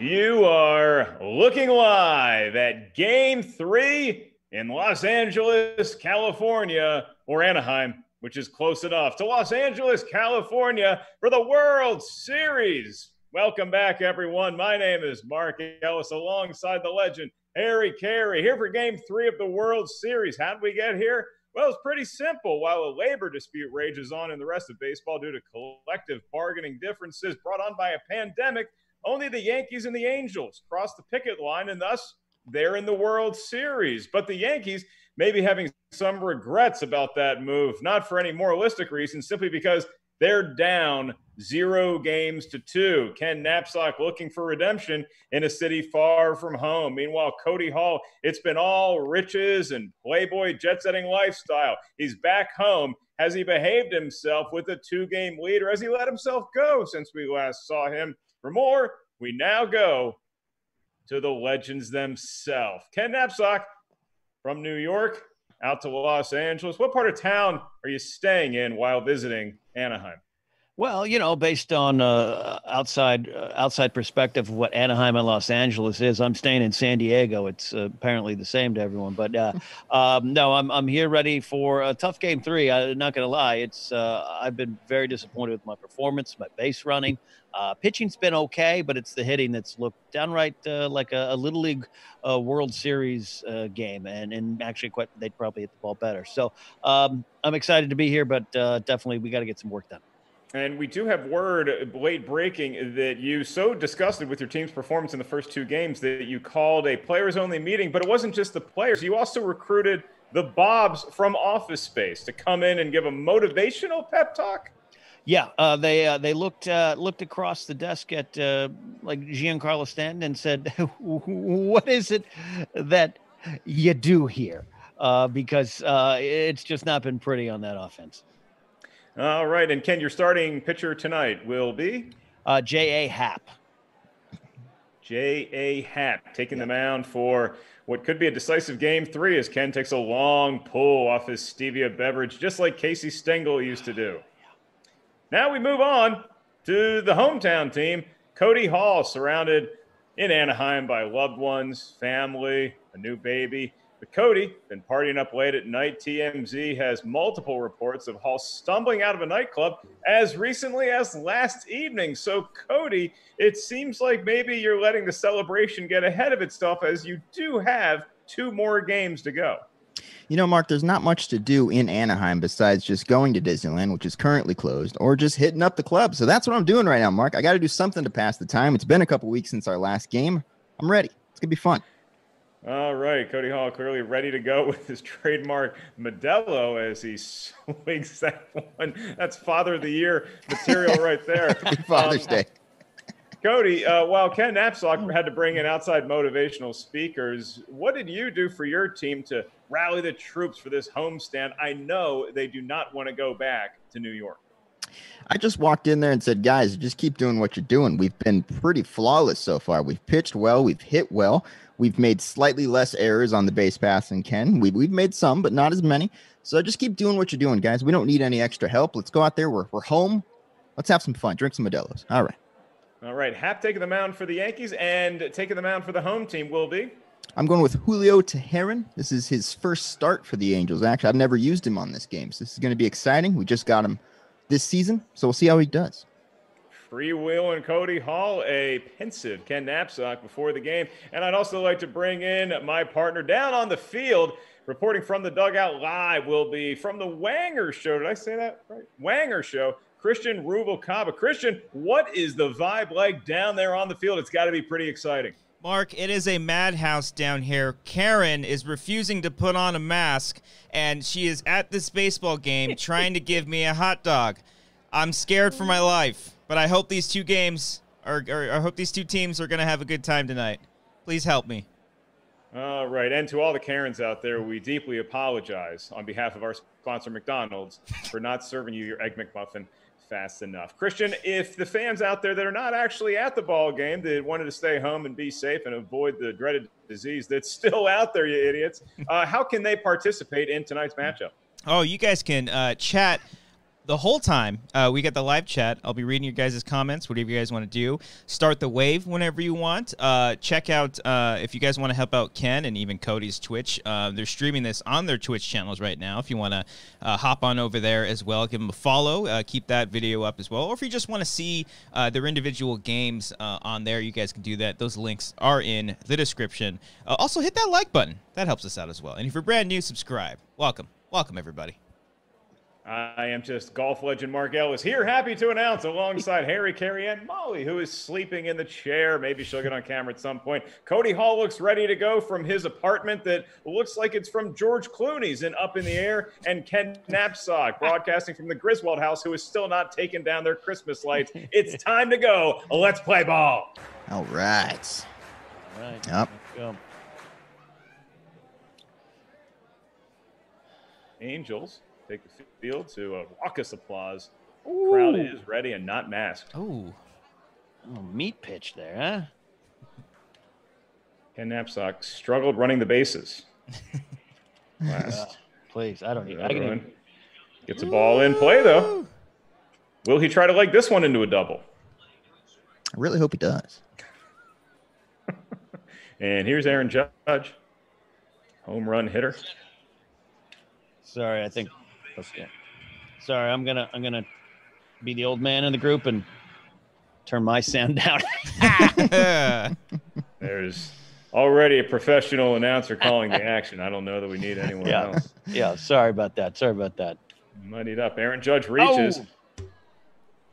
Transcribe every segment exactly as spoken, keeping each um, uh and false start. You are looking live at Game three in Los Angeles, California, or Anaheim, which is close enough, to Los Angeles, California for the World Series. Welcome back, everyone. My name is Mark Ellis, alongside the legend Harry Carey, here for Game three of the World Series. How did we get here? Well, it's pretty simple. While a labor dispute rages on in the rest of baseball due to collective bargaining differences brought on by a pandemic, only the Yankees and the Angels crossed the picket line, and thus they're in the World Series. But the Yankees may be having some regrets about that move, not for any moralistic reason, simply because they're down zero games to two. Ken Napzok looking for redemption in a city far from home. Meanwhile, Cody Hall, it's been all riches and playboy jet-setting lifestyle. He's back home. Has he behaved himself with a two-game lead, or has he let himself go since we last saw him? For more, we now go to the legends themselves. Ken Napzok, from New York out to Los Angeles, what part of town are you staying in while visiting Anaheim? Well, you know, based on uh, outside uh, outside perspective of what Anaheim and Los Angeles is, I'm staying in San Diego. It's uh, apparently the same to everyone, but uh, um, no, I'm I'm here ready for a tough game three. I'm not going to lie, it's uh, I've been very disappointed with my performance, my base running, uh, pitching's been okay, but it's the hitting that's looked downright uh, like a, a Little League uh, World Series uh, game, and and actually quite they'd probably hit the ball better. So um, I'm excited to be here, but uh, definitely we got to get some work done. And we do have word, late breaking, that you so disgusted with your team's performance in the first two games that you called a players-only meeting. But it wasn't just the players. You also recruited the Bobs from Office Space to come in and give a motivational pep talk. Yeah, uh, they uh, they looked uh, looked across the desk at uh, like Giancarlo Stanton and said, "What is it that you do here?" Uh, because uh, it's just not been pretty on that offense. All right, and Ken, your starting pitcher tonight will be? Uh, J A. Happ. J A. Happ taking yep. the mound for what could be a decisive game three as Ken takes a long pull off his stevia beverage, just like Casey Stengel used to do. Now we move on to the hometown team, Cody Hall, surrounded in Anaheim by loved ones, family, a new baby. But Cody, been partying up late at night. T M Z has multiple reports of Hall stumbling out of a nightclub as recently as last evening. So, Cody, it seems like maybe you're letting the celebration get ahead of itself, as you do have two more games to go. You know, Mark, there's not much to do in Anaheim besides just going to Disneyland, which is currently closed, or just hitting up the club. So that's what I'm doing right now, Mark. I got to do something to pass the time. It's been a couple weeks since our last game. I'm ready. It's going to be fun. All right, Cody Hall clearly ready to go with his trademark Modelo as he swings that one. That's Father of the Year material right there. Father's um, Day. Cody, uh, while Ken Napzok had to bring in outside motivational speakers, what did you do for your team to rally the troops for this homestand? I know they do not want to go back to New York. I just walked in there and said, guys, just keep doing what you're doing. We've been pretty flawless so far. We've pitched well. We've hit well. We've made slightly less errors on the base paths than Ken. We've, we've made some, but not as many. So just keep doing what you're doing, guys. We don't need any extra help. Let's go out there. We're, we're home. Let's have some fun. Drink some Modelos. All right. All right. Happ taking the mound for the Yankees, and taking the mound for the home team will be? I'm going with Julio Teheran. This is his first start for the Angels. Actually, I've never used him on this game, so this is going to be exciting. We just got him this season, so we'll see how he does. Freewheel and Cody Hall, a pensive Ken Napzok before the game. And I'd also like to bring in my partner down on the field, reporting from the dugout live, will be from the Wanger Show. Did I say that right? Wanger Show, Christian Ruvalcaba. Christian, what is the vibe like down there on the field? It's got to be pretty exciting. Mark, it is a madhouse down here. Karen is refusing to put on a mask, and she is at this baseball game trying to give me a hot dog. I'm scared for my life, but I hope these two games, or, or I hope these two teams are going to have a good time tonight. Please help me. All right, and to all the Karens out there, we deeply apologize on behalf of our sponsor, McDonald's, for not serving you your Egg McMuffin fast enough. Christian, if the fans out there that are not actually at the ball game, that wanted to stay home and be safe and avoid the dreaded disease that's still out there, you idiots, uh, how can they participate in tonight's matchup? Oh, you guys can uh, chat the whole time. Uh, we got the live chat. I'll be reading your guys' comments, whatever you guys want to do. Start the wave whenever you want. Uh, check out, uh, if you guys want to help out Ken and even Cody's Twitch, uh, they're streaming this on their Twitch channels right now. If you want to uh, hop on over there as well, give them a follow. Uh, keep that video up as well. Or if you just want to see uh, their individual games uh, on there, you guys can do that. Those links are in the description. Uh, also, hit that like button. That helps us out as well. And if you're brand new, subscribe. Welcome. Welcome, everybody. I am just golf legend Mark Ellis here, happy to announce alongside Harry Carey and Molly, who is sleeping in the chair. Maybe she'll get on camera at some point. Cody Hall looks ready to go from his apartment that looks like it's from George Clooney's and Up in the Air. And Ken Napzok broadcasting from the Griswold house, who is still not taking down their Christmas lights. It's time to go. Let's play ball. All right. All right. Yep. Let's go. Angels take the field to a raucous applause. Ooh. Crowd is ready and not masked. Ooh. Oh, meat pitch there, huh? Ken Napzok struggled running the bases. Last. Uh, please, I don't need that. Even... Gets a ball in play, though. Will he try to leg this one into a double? I really hope he does. And here's Aaron Judge, home run hitter. Sorry, I think. Okay. Sorry, I'm gonna I'm gonna be the old man in the group and turn my sound down. There's already a professional announcer calling the action. I don't know that we need anyone yeah. else. Yeah, sorry about that. Sorry about that. Muddied up. Aaron Judge reaches. Oh.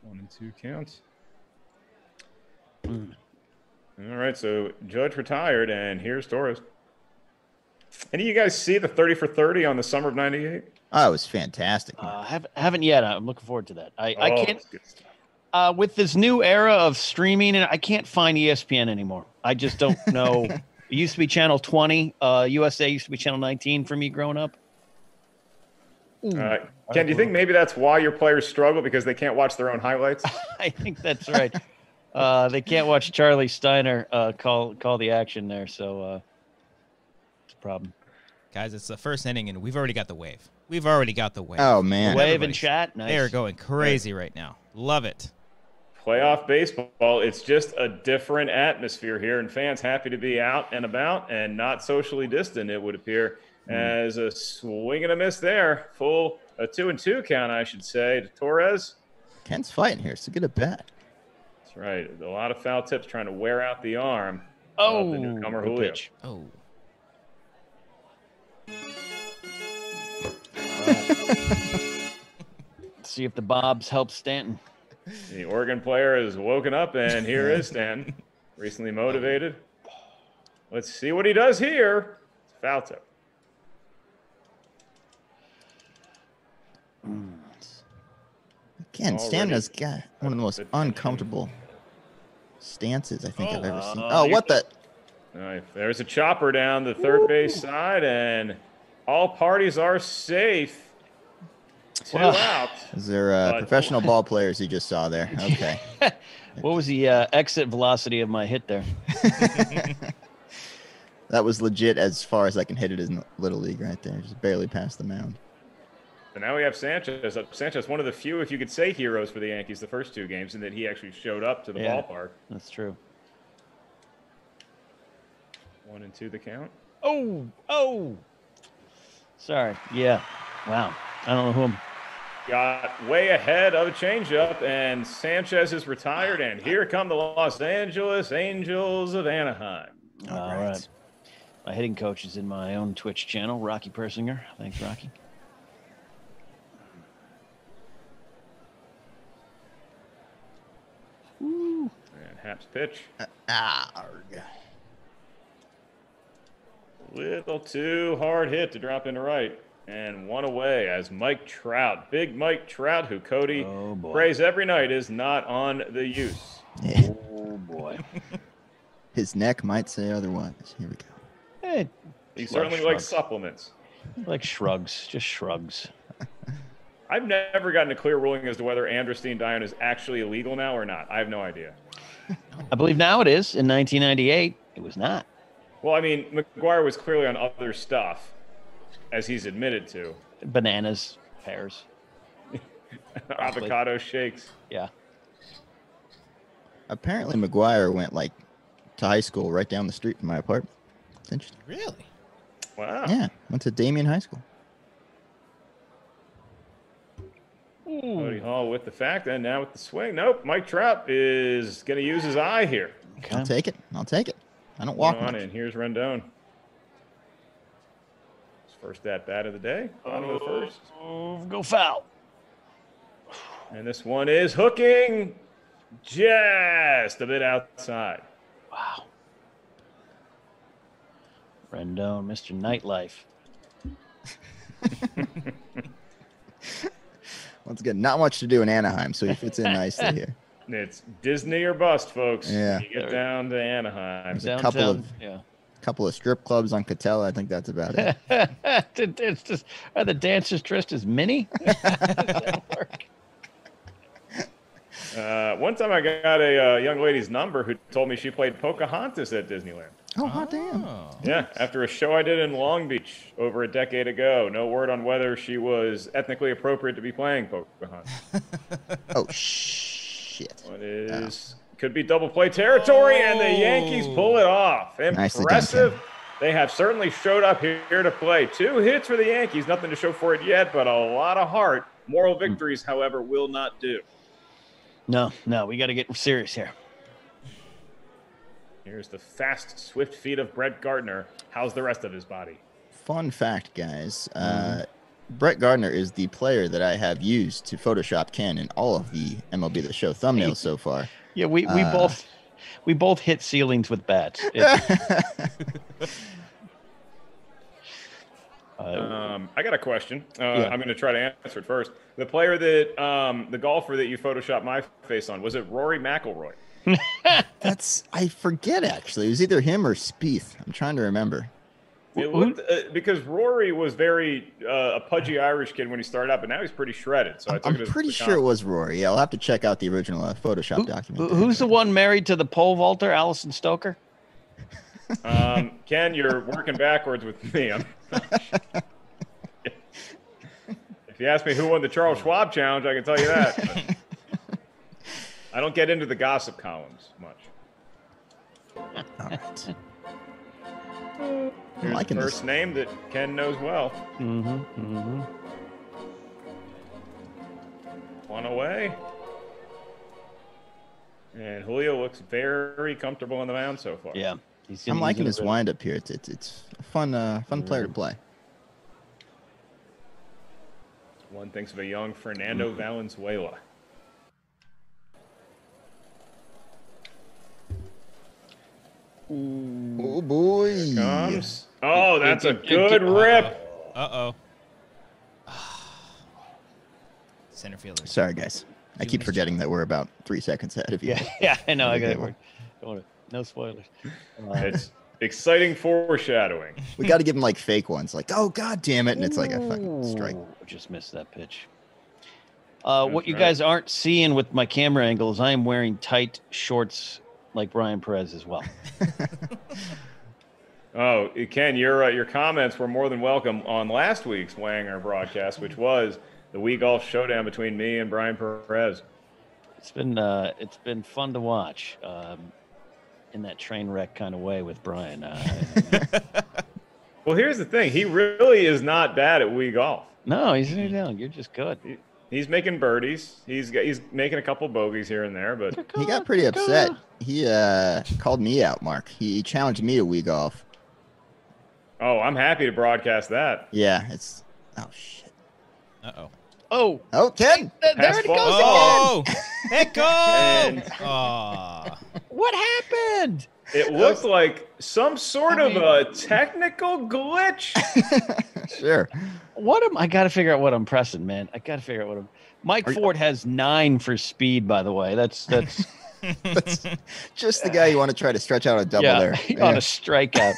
One and two counts. Mm. All right, so Judge retired, and here's Torres. Any of you guys see the thirty for thirty on the summer of ninety-eight? Oh, it was fantastic. Uh, haven't, haven't yet. I'm looking forward to that. I, oh, I can't uh, with this new era of streaming, and I can't find E S P N anymore. I just don't know. It used to be Channel twenty. Uh, U S A used to be Channel nineteen for me growing up. Ooh, uh, Ken, do you think maybe that's why your players struggle, because they can't watch their own highlights? I think that's right. uh, they can't watch Charlie Steiner uh, call call the action there. So. Uh, problem guys, it's the first inning and we've already got the wave. We've already got the wave. Oh man, the wave. Everybody's, and chat nice. They are going crazy right now. Love it. Playoff baseball, it's just a different atmosphere here, and fans happy to be out and about and not socially distant, it would appear. Mm. As a swing and a miss there, full a two and two count, I should say, to Torres. Ken's fighting here, so get a bat. That's right, a lot of foul tips trying to wear out the arm oh of the newcomer Julio. Pitch. Oh. See if the Bobs help Stanton. The Oregon player has woken up, and here is Stanton, recently motivated. Let's see what he does here. It's a foul tip. Again, Stanton has got one of the most uncomfortable stances I think oh, I've ever seen. Oh, what the? All right, there's a chopper down the third Ooh. base side, and all parties are safe. Two well, out. Is there uh, uh, professional ball players you just saw there? Okay. What was the uh, exit velocity of my hit there? That was legit as far as I can hit it in Little League right there. Just barely past the mound. So now we have Sanchez. Sanchez, one of the few, if you could say, heroes for the Yankees the first two games, and that he actually showed up to the yeah, ballpark. That's true. One and two the count. Oh, oh. Sorry. Yeah. Wow. I don't know who I'm... Got way ahead of a changeup, and Sanchez is retired, and here come the Los Angeles Angels of Anaheim. All, All right. right. My hitting coach is in my own Twitch channel, Rocky Persinger. Thanks, Rocky. Woo. And Hap's pitch. Uh, arg. Little too hard hit to drop into right. And one away as Mike Trout, big Mike Trout, who Cody oh prays every night, is not on the use. Yeah. Oh, boy. His neck might say otherwise. Here we go. Hey, he certainly shrugs. likes supplements. Like shrugs, just shrugs. I've never gotten a clear ruling as to whether Androstene Dion is actually illegal now or not. I have no idea. I believe now it is. In nineteen ninety-eight, it was not. Well, I mean, McGuire was clearly on other stuff, as he's admitted to. Bananas, pears. Avocado shakes. Yeah. Apparently, McGuire went like to high school right down the street from my apartment. It's interesting. Really? Wow. Yeah, went to Damien High School. Cody Hall with the fact, and now with the swing. Nope, Mike Trout is going to use his eye here. Okay. I'll take it. I'll take it. I don't walk on in. Here's Rendon. His first at bat of the day. Bottom oh, of the first. Oh, go foul. And this one is hooking just a bit outside. Wow. Rendon, Mister Nightlife. Once again, not much to do in Anaheim, so he fits in nicely here. It's Disney or bust, folks. Yeah. You get down to Anaheim. There's a couple of, yeah. couple of strip clubs on Catella. I think that's about it. It's just, are the dancers dressed as Minnie? uh, one time I got a uh, young lady's number who told me she played Pocahontas at Disneyland. Oh, hot damn. Yeah, after a show I did in Long Beach over a decade ago. No word on whether she was ethnically appropriate to be playing Pocahontas. Oh, shit. What is, oh. Could be double play territory, oh. and the Yankees pull it off. Impressive. They have certainly showed up here to play. Two hits for the Yankees. Nothing to show for it yet, but a lot of heart. Moral victories, mm. however, will not do. No, no, we got to get serious here. Here's the fast, swift feet of Brett Gardner. How's the rest of his body? Fun fact, guys. Mm-hmm. Uh, Brett Gardner is the player that I have used to Photoshop Ken in all of the M L B The Show thumbnails so far. Yeah, we, we uh, both we both hit ceilings with bats. um, I got a question. Uh, yeah. I'm going to try to answer it first. The player that, um, the golfer that you Photoshopped my face on, was it Rory McIlroy? That's I forget actually. It was either him or Spieth. I'm trying to remember. It looked, uh, because Rory was very uh, a pudgy Irish kid when he started up, but now he's pretty shredded. So I took I'm it pretty sure it was Rory. Yeah, I'll have to check out the original uh, Photoshop Who, document. There. Who's the one married to the pole vaulter, Allison Stoker? Um, Ken, you're working backwards with me. I'm if you ask me who won the Charles Schwab Challenge, I can tell you that. But I don't get into the gossip columns much. All right. Here's the first this. name that Ken knows well. Mm-hmm, mm-hmm. One away. And Julio looks very comfortable on the mound so far. Yeah. He's gonna, I'm liking he's his bit. wind up here. It's it's, it's a fun, uh, fun mm-hmm. player to play. One thinks of a young Fernando mm-hmm. Valenzuela. Ooh. Oh, boy. Here comes. Oh, that's a good rip. Uh-oh. Center fielder. Sorry, guys. I keep forgetting that we're about three seconds ahead of you. Yeah, yeah I know. I got it. No spoilers. It's exciting foreshadowing. We got to give him, like, fake ones. Like, oh, God damn it. And it's like a fucking strike. Just missed that pitch. Uh, what you guys aren't seeing with my camera angle is I am wearing tight shorts like Brian Peres as well. Oh, Ken, your uh, your comments were more than welcome on last week's Wanger broadcast, which was the Wii Golf showdown between me and Brian Peres. It's been uh, it's been fun to watch, um, in that train wreck kind of way with Brian. Uh, well, here's the thing: he really is not bad at Wii Golf. No, he's new down. You're just good. He, He's making birdies. He's he's making a couple bogeys here and there, but he got pretty upset. He uh, called me out, Mark. He challenged me to Wii Golf. Oh, I'm happy to broadcast that. Yeah, it's oh shit. Uh oh. Oh. Oh, Ken. Th there it goes oh. again. Oh, it goes. Oh. What happened? It looked was, like some sort I mean, of a technical glitch. Sure. What am I got to figure out what I'm pressing, man? I got to figure out what I'm. Mike Are Ford you, has nine for speed, by the way. That's that's, that's just the guy you want to try to stretch out a double yeah, there yeah. on a strikeout.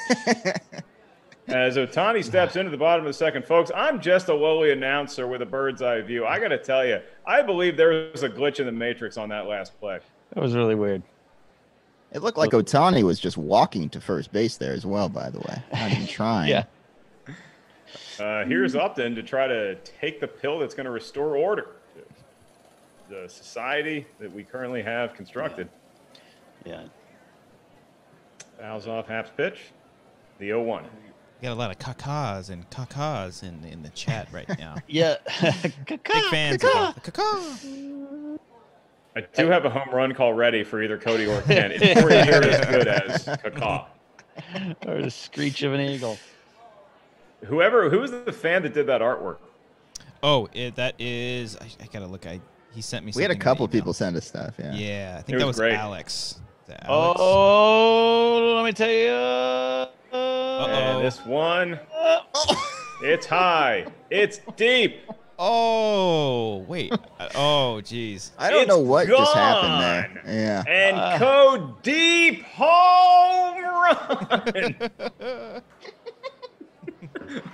As Otani steps into the bottom of the second, folks, I'm just a lowly announcer with a bird's eye view. I got to tell you, I believe there was a glitch in the matrix on that last play. That was really weird. It looked like Otani was just walking to first base there as well, by the way. Not even trying. Yeah. Uh, here's Upton to try to take the pill that's going to restore order. the society that we currently have constructed. Yeah. yeah. Fouls off Hap's pitch. The oh one. Got a lot of cacas and cacas in in the chat right now. yeah. Big fans of the caca. I do have a home run call ready for either Cody or Ken. It's pretty near as good as caca. Or the screech of an eagle. Whoever, who was the fan that did that artwork? Oh, it, that is, I, I gotta look. I he sent me. We had a couple people send us stuff. Yeah. Yeah, I think it that was, was Alex. Alex. Oh, let me tell you. Uh-oh. And this one, it's high, it's deep. Oh wait, oh geez, I don't it's know what gone. Just happened there. Yeah, and uh. Cody deep home run.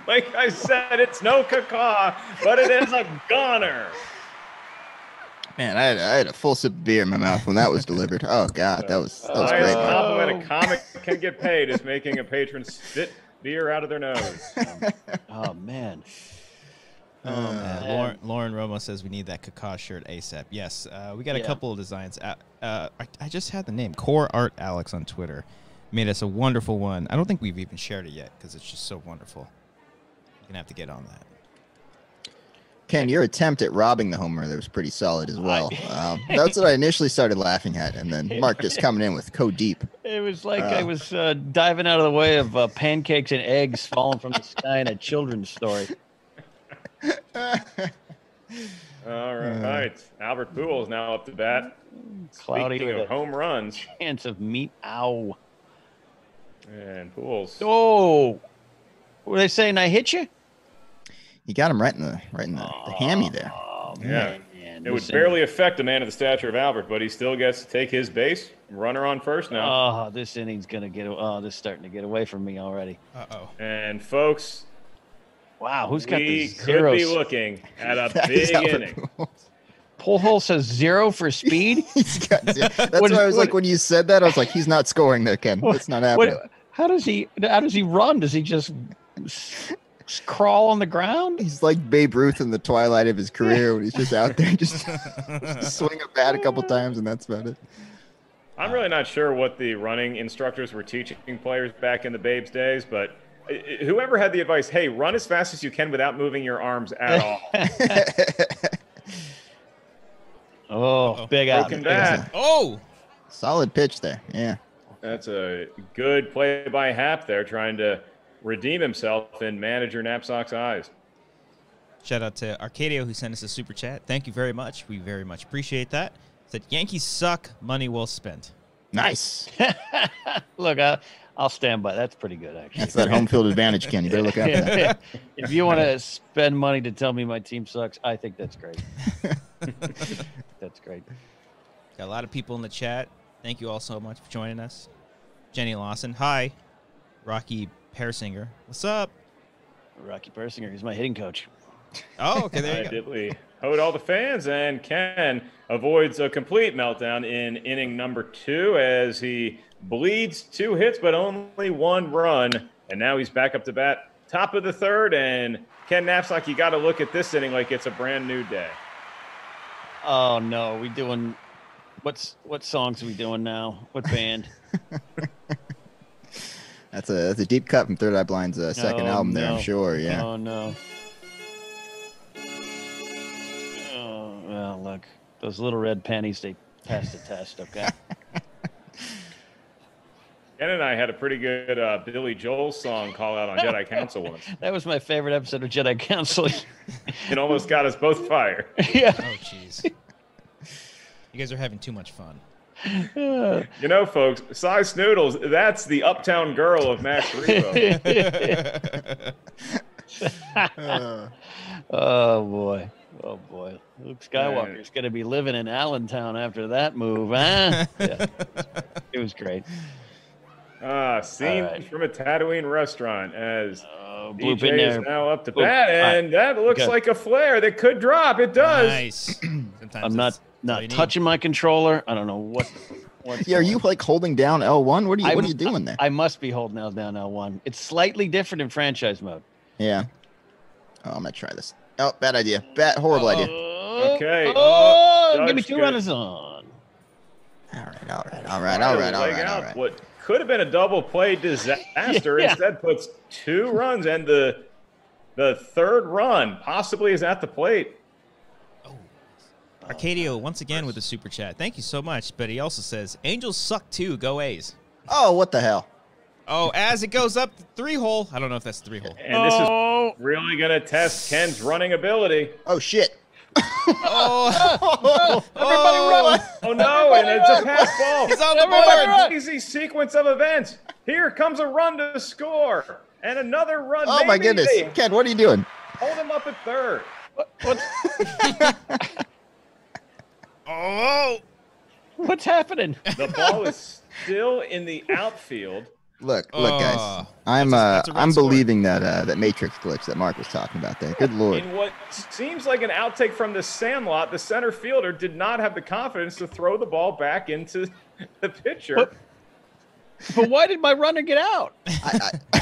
Like I said, it's no caca, but it is a goner. Man, I had, I had a full sip of beer in my mouth when that was delivered. Oh, God, that was, that was uh, great. The highest compliment a comic can get paid is making a patron spit beer out of their nose. Oh, man. Oh, uh, man. Lauren, Lauren Romo says we need that caca shirt ASAP. Yes, uh, we got yeah. a couple of designs. Uh, uh, I, I just had the name. Core Art Alex on Twitter made us a wonderful one. I don't think we've even shared it yet because it's just so wonderful. You're going to have to get on that. Ken, your attempt at robbing the homer there was pretty solid as well. Um, that's what I initially started laughing at, and then Mark just coming in with Cody deep. It was like uh, I was uh, diving out of the way of uh, pancakes and eggs falling from the sky in a children's story. All right, uh, Albert Pujols now up to bat. Cloudy Speaking with of home runs, chance of meat. Ow. And Pujols. Oh, what were they saying? I hit you. You got him right in the right in the, oh, the hammy there. Oh, yeah, man. It would barely affect a man of the stature of Albert, but he still gets to take his base. Runner on first now. Oh, this inning's gonna get. Oh, this is starting to get away from me already. Uh oh. And folks, wow, who's got the zero? We could be looking at a big inning. Pujols says zero for speed. He's got zero. That's what, why I was what, like when you said that, I was like, he's not scoring there, Ken. What, it's not happening. What, how does he? How does he run? Does he just? Just crawl on the ground? He's like Babe Ruth in the twilight of his career when he's just out there just, just swing a bat a couple times and that's about it. I'm really not sure what the running instructors were teaching players back in the Babe's days, but whoever had the advice, hey, run as fast as you can without moving your arms at all. oh, Uh-oh. Big out. Oh! Solid pitch there, yeah. That's a good play by Hap there trying to redeem himself in manager Napzok's eyes. Shout out to Arcadio who sent us a super chat. Thank you very much. We very much appreciate that. Said Yankees suck. Money well spent. Nice. Look, I, I'll stand by. That's pretty good, actually. That's that home field advantage, Ken. You better look out for that. If you want to spend money to tell me my team sucks, I think that's great. That's great. Got a lot of people in the chat. Thank you all so much for joining us. Jenny Lawson. Hi. Rocky Persinger. What's up? Rocky Persinger. He's my hitting coach. Oh, okay. There you go. Hold all the fans, and Ken avoids a complete meltdown in inning number two as he bleeds two hits but only one run, and now he's back up to bat. Top of the third, and Ken Napzok, you got to look at this inning like it's a brand new day. Oh, no. We doing – what's what songs are we doing now? What band? That's a, that's a deep cut from Third Eye Blind's uh, second oh, album there, no. I'm sure, yeah. Oh, no. Oh, well, look. Those little red panties, they passed the test, okay? Ken and I had a pretty good uh, Billy Joel song call out on Jedi Council once. That was my favorite episode of Jedi Council. It almost got us both fired. Yeah. Oh, jeez. You guys are having too much fun. You know, folks, Size Noodles, that's the uptown girl of Max Rebo. uh, oh, boy. Oh, boy. Luke Skywalker's going to be living in Allentown after that move, huh? Yeah, it was great. Uh, scene right. from a Tatooine restaurant as uh, D J is now up to Bloop. bat, and that looks Good. like a flare that could drop. It does. Nice. Sometimes I'm not... Not touching my controller. I don't know what. Yeah, are you like holding down L one? What are you? I, what are you doing there? I must be holding down L one. It's slightly different in franchise mode. Yeah. Oh, I'm gonna try this. Oh, bad idea. Bad, horrible uh, idea. Oh, okay. Oh, oh give me two good. runners on. All right, all right, all right, all right, all right, all right. What could have been a double play disaster yeah. instead puts two runs, and the the third run possibly is at the plate. Oh, Arcadio once again with the super chat. Thank you so much. But he also says, "Angels suck too. Go A's." Oh, what the hell? Oh, as it goes up the three hole. I don't know if that's three hole. And this oh. is really gonna test Ken's running ability. Oh shit. oh, oh, oh, everybody run. Oh no, everybody and it's run. a pass ball. He's on the everybody board. Easy sequence of events. Here comes a run to score. And another run. Oh Maybe my goodness. They... Ken, what are you doing? Hold him up at third. What, what's... oh. What's happening? The ball is still in the outfield. Look, look, uh, guys. I'm uh, I'm score. believing that uh, that Matrix glitch that Mark was talking about there. Good lord! In what seems like an outtake from the Sandlot, the center fielder did not have the confidence to throw the ball back into the pitcher. But, but why did my runner get out? I, I,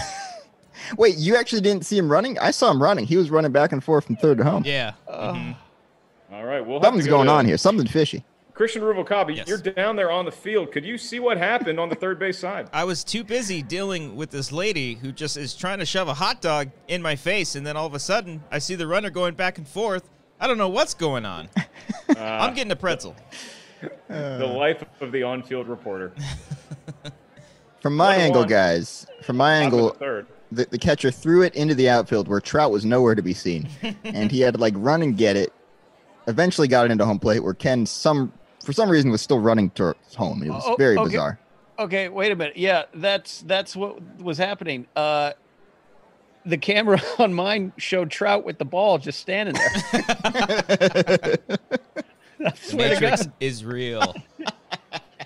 wait, you actually didn't see him running? I saw him running. He was running back and forth from third to home. Yeah. Uh, mm-hmm. All right. Well, something's go going to... on here. Something fishy. Christian Ruvalcaba, yes. You're down there on the field. Could you see what happened on the third base side? I was too busy dealing with this lady who just is trying to shove a hot dog in my face, and then all of a sudden, I see the runner going back and forth. I don't know what's going on. Uh, I'm getting a pretzel. Uh, the life of the on-field reporter. From my angle, guys, from my angle, the, the, the catcher threw it into the outfield where Trout was nowhere to be seen, and he had to, like, run and get it, eventually got it into home plate where Ken, some... for some reason, was still running to home. It was oh, very okay. bizarre. Okay, wait a minute. Yeah, that's that's what was happening. Uh, the camera on mine showed Trout with the ball just standing there. I swear the Matrix to God. is real.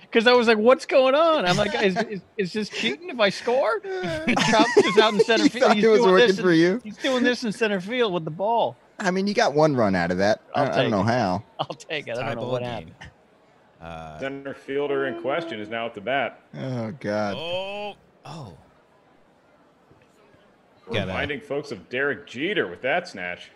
Because I was like, "What's going on?" I'm like, "Is is, is this cheating if I score?" Trout's just out in center field. He's it was doing working this for in, you. He's doing this in center field with the ball. I mean, you got one run out of that. I, I don't know it. how. I'll take it. I don't know what happened. Uh, Center fielder in question is now at the bat. Oh, God. Oh. Oh. Reminding folks of Derek Jeter with that snatch.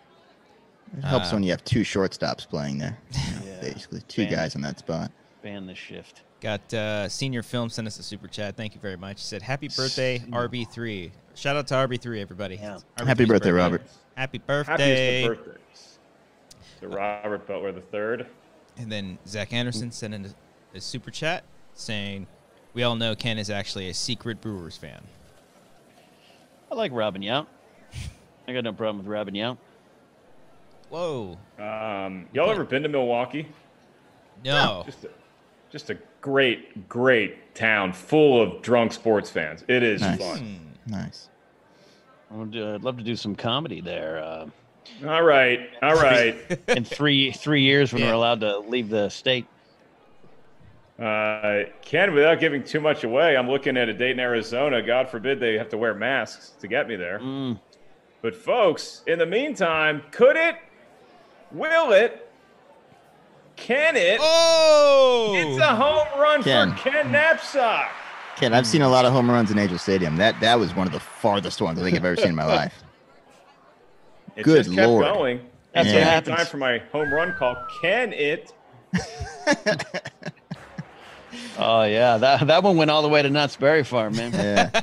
It helps uh, when you have two shortstops playing there. Yeah. Basically, two Ban, guys in that spot. Ban the shift. Got uh, Senior Film sent us a super chat. Thank you very much. He said, happy birthday, R B three. Shout out to R B three, everybody. Yeah. R B three's happy birthday, birthday, Robert. Happy birthday. Happy birthday to Robert Butler the third. And then Zach Anderson sent in a, a super chat saying, we all know Ken is actually a secret Brewers fan. I like Robin Yount. I got no problem with Robin Yount. Whoa. Um, y'all ever been to Milwaukee? No. Just a, just a great, great town full of drunk sports fans. It is nice. fun. Nice. I'd love to do some comedy there. Uh, All right, all right. In three three years when yeah. we're allowed to leave the state. Uh, Ken, without giving too much away, I'm looking at a date in Arizona. God forbid they have to wear masks to get me there. Mm. But, folks, in the meantime, could it, will it, can it? Oh! It's a home run Ken. for Ken Napzok. Ken, I've seen a lot of home runs in Angel Stadium. That, that was one of the farthest ones I think I've ever seen in my life. It Good just kept Lord. going. That's yeah. what happens. Time for my home run call. Can it? Oh, yeah. That that one went all the way to Knott's Berry Farm, man. Yeah.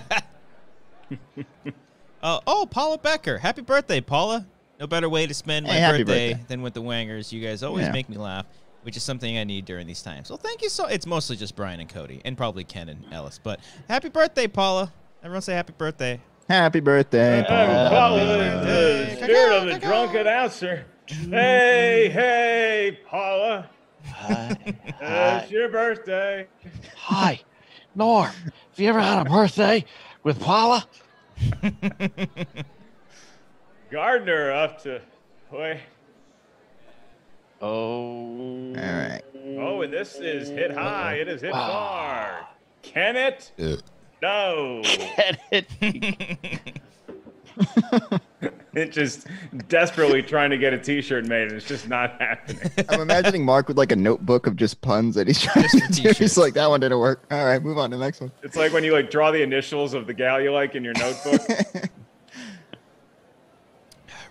uh, oh, Paula Becker. Happy birthday, Paula. No better way to spend my hey, birthday, birthday than with the Wangers. You guys always yeah. make me laugh, which is something I need during these times. Well, thank you so It's mostly just Brian and Cody and probably Ken and Ellis. But happy birthday, Paula. Everyone say happy birthday. Happy birthday, Paula. Hey, the spirit of the drunk announcer. Hey, hey, Paula. Hi. Hi. It's your birthday. Hi, Norm. Have you ever had a birthday with Paula? Gardner up to play. Oh. All right. Oh, and this is hit high. It is hit wow. far. Can it? Ugh. No. Get it. It's just desperately trying to get a t-shirt made, and it's just not happening. I'm imagining Mark with like a notebook of just puns that he's trying just to do. He's like, that one didn't work. All right, move on to the next one. It's like when you like draw the initials of the gal you like in your notebook.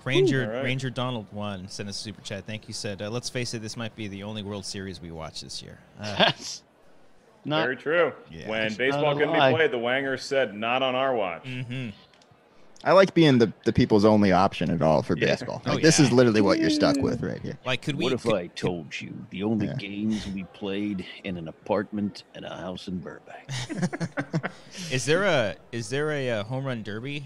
Ranger Ooh, right. Ranger Donald one sent us a super chat. Thank you. Said, uh, let's face it, this might be the only World Series we watch this year. Uh, That's not very true. Yeah. When it's baseball couldn't be played, the Wanger said, not on our watch. Mm-hmm. I like being the, the people's only option at all for yeah. baseball. Like, oh, yeah. This is literally what you're stuck with right here. Like, could we? What if could, I told could, you the only yeah. games we played in an apartment and a house in Burbank? Is there a is there a, a home run derby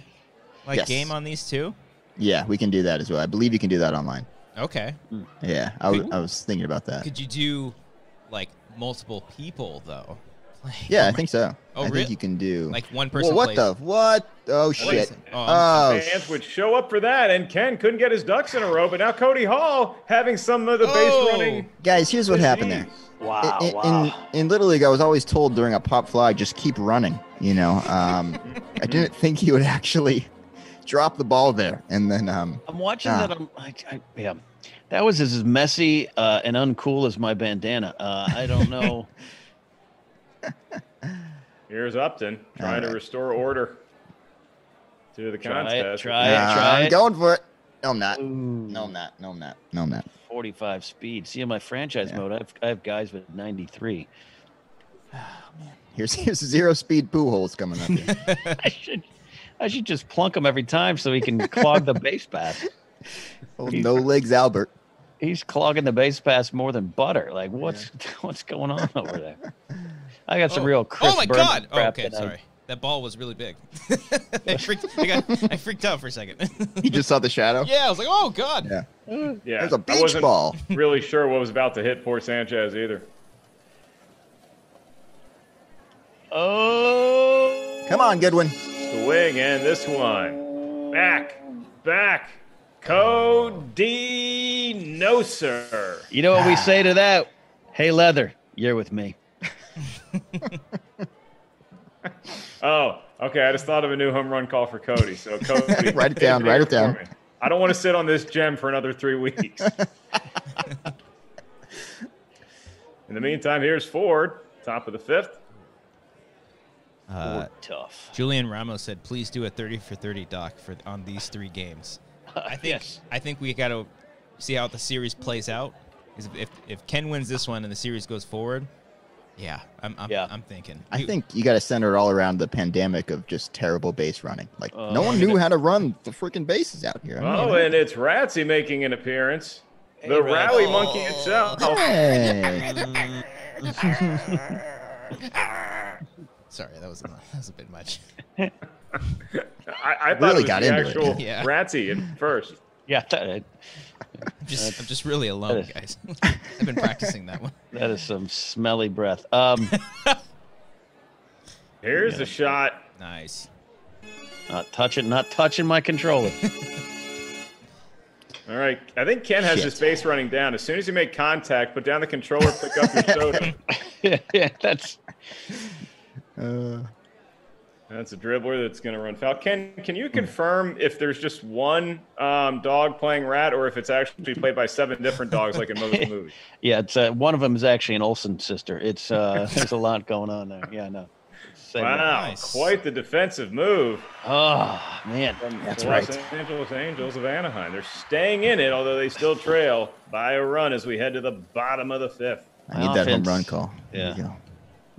like yes. game on these two? Yeah, we can do that as well. I believe you can do that online. Okay. Yeah, I, could, I was thinking about that. Could you do like multiple people though? Like, yeah, oh I think so. Oh, I really? think you can do like one person. Well, what plays. the what? Oh shit! Oh, oh. Fans would show up for that, and Ken couldn't get his ducks in a row. But now Cody Hall having some of the oh. base running. Guys, here's what happened there. Wow! In, wow. In, in Little League, I was always told during a pop fly, just keep running. You know, um, I didn't think he would actually drop the ball there, and then um, I'm watching ah. that. I'm like, I, yeah, that was as messy uh, and uncool as my bandana. Uh, I don't know. Here's Upton trying right. to restore order to the try contest. It, try it, nah, try I'm it. Going for it. No, I'm not. Ooh. No, I'm not. No, I'm not. No, I'm not. forty-five speed. See, in my franchise yeah. mode, I've I have guys with ninety-three. Oh, man. Here's here's zero speed Pujols coming up here. I should I should just plunk him every time so he can clog the base path. Old no legs Albert. He's clogging the base pass more than butter. Like, what's yeah. what's going on over there? I got some oh. real Chris. Oh my God! Oh, okay, that sorry. I... That ball was really big. I, freaked, I, got, I freaked out for a second. You just saw the shadow. Yeah, I was like, oh God. Yeah. Yeah. There's a beach I wasn't ball. Really sure what was about to hit poor Sanchez either. Oh. Come on, Goodwin. Swing and this one. Back. Back. Cody, no sir. You know what ah. we say to that? Hey, Leather, you're with me. Oh, okay. I just thought of a new home run call for Cody. So Cody, write it down. Write it down. Me. I don't want to sit on this gem for another three weeks. In the meantime, here's Ford, top of the fifth. Uh, Ford, tough. Julian Ramos said, "Please do a thirty for thirty doc for on these three games." I think yes. I think we got to see how the series plays out. If if Ken wins this one and the series goes forward, yeah, I'm I'm, yeah. I'm thinking. I think you got to center it all around the pandemic of just terrible base running. Like uh, no one knew how to run the freaking bases out here. I oh, mean, and it's Ratsy making an appearance. Hey, the rally oh. monkey itself. Hey. Sorry, that was a, that was a bit much. I, I thought really it was got the into actual it. Yeah. Ratsy at first. Yeah, I'm just, I'm just really alone, is, guys. I've been practicing that one. That is some smelly breath. Um, Here's the yeah. shot. Nice. Not touching, not touching my controller. All right, I think Ken has Shit. his base running down. As soon as you make contact, put down the controller, pick up your soda. yeah, yeah, that's. Uh... That's a dribbler that's going to run foul. Ken, can you confirm if there's just one um, dog playing rat or if it's actually played by seven different dogs like in most movies? Yeah, it's uh, one of them is actually an Olsen sister. It's uh, There's a lot going on there. Yeah, I know. Wow, nice. Quite the defensive move. Oh, man. From that's right. Los Angeles Angels of Anaheim. They're staying in it, although they still trail by a run as we head to the bottom of the fifth. I need My that offense, home run call. There yeah.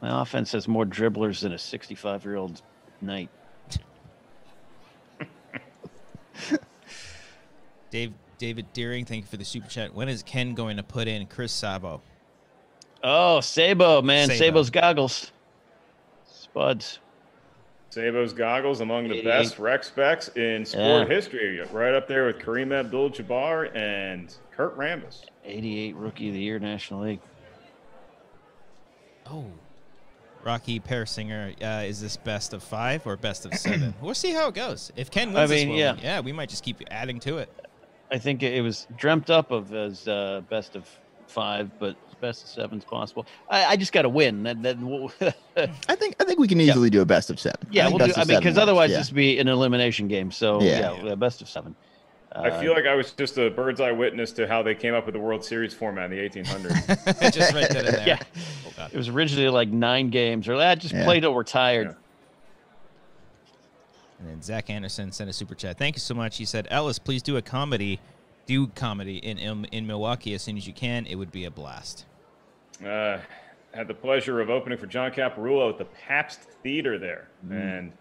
My offense has more dribblers than a sixty-five-year-old night. Dave David Deering, thank you for the super chat. When is Ken going to put in Chris Sabo? Oh, Sabo, man. Sabo. Sabo's goggles. Spuds. Sabo's goggles among the best rec specs in sport yeah. history. Right up there with Kareem Abdul-Jabbar and Kurt Rambis. eighty-eight Rookie of the Year, National League. Oh, Rocky Persinger, uh, is this best of five or best of seven? We'll see how it goes. If Ken wins I mean, this one, yeah. yeah, we might just keep adding to it. I think it was dreamt up of as uh, best of five, but best of seven is possible. I, I just got to win. That, that we'll I think I think we can easily yeah. do a best of seven. Yeah, I, we'll do, I mean, because otherwise yeah. this would be an elimination game. So, yeah, yeah, yeah. best of seven. I uh, feel like I was just a bird's eye witness to how they came up with the World Series format in the eighteen hundreds. I just read that in there. Yeah. Oh, it was originally like nine games, or ah, just yeah. play till we're tired. And then Zach Anderson sent a super chat. Thank you so much. He said, Ellis, please do a comedy. Do comedy in, in, in Milwaukee as soon as you can. It would be a blast. Uh, had the pleasure of opening for John Caparulo at the Pabst Theater there. Mm. And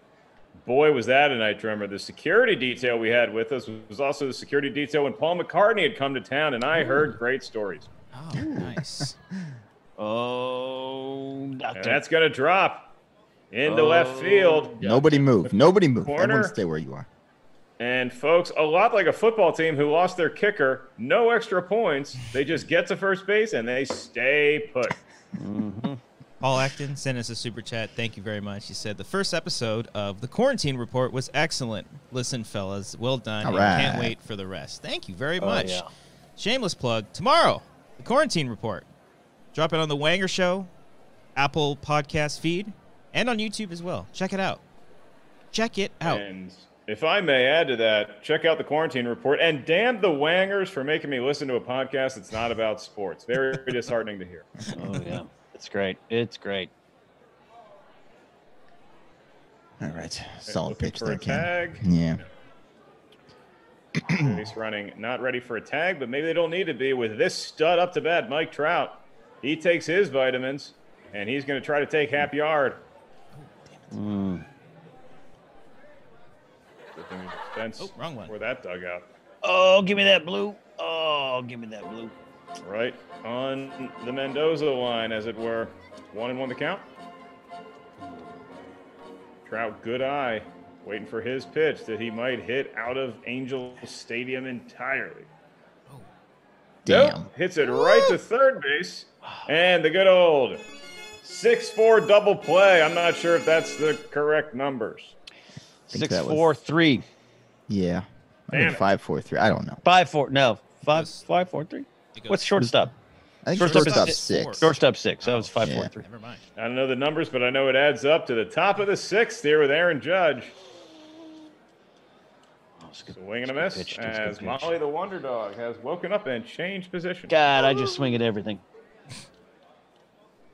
boy, was that a night drummer. The security detail we had with us was also the security detail when Paul McCartney had come to town, and I Ooh. heard great stories. Oh, nice. Oh, doctor. That's going to drop into oh, left field. Nobody move. Nobody move. Corner. Everyone stay where you are. And, folks, a lot like a football team who lost their kicker, no extra points. They just get to first base, and they stay put. Mm-hmm. Paul Acton sent us a super chat. Thank you very much. He said, the first episode of The Quarantine Report was excellent. Listen, fellas, well done. All right. Can't wait for the rest. Thank you very oh, much. Yeah. Shameless plug. Tomorrow, The Quarantine Report. Drop it on The Wanger Show, Apple Podcast feed, and on YouTube as well. Check it out. Check it out. And if I may add to that, check out The Quarantine Report. And damn the Wangers for making me listen to a podcast that's not about sports. Very disheartening to hear. Oh, yeah. It's great. It's great. All right. Solid pitch there, Ken. Yeah. He's running. Not ready for a tag, but maybe they don't need to be with this stud up to bat, Mike Trout. He takes his vitamins, and he's going to try to take half yard. Oh, mm. Oh, wrong one. For that dugout. Oh, give me that blue. Oh, give me that blue. Right on the Mendoza line, as it were. One and one to count. Trout, good eye, waiting for his pitch that he might hit out of Angel Stadium entirely. Oh, damn. Nope, hits it right Woo! to third base. And the good old six four double play. I'm not sure if that's the correct numbers. six four three. Was... Yeah. five four three. I don't know. five four. No. five four three. What's shortstop? I think shortstop, shortstop is six. Four. Shortstop six. That was five, yeah. four, three. Never mind. I don't know the numbers, but I know it adds up to the top of the sixth here with Aaron Judge. Oh, good, swing and a miss pitch, as Molly the Wonder Dog has woken up and changed position. God, I just swing at everything.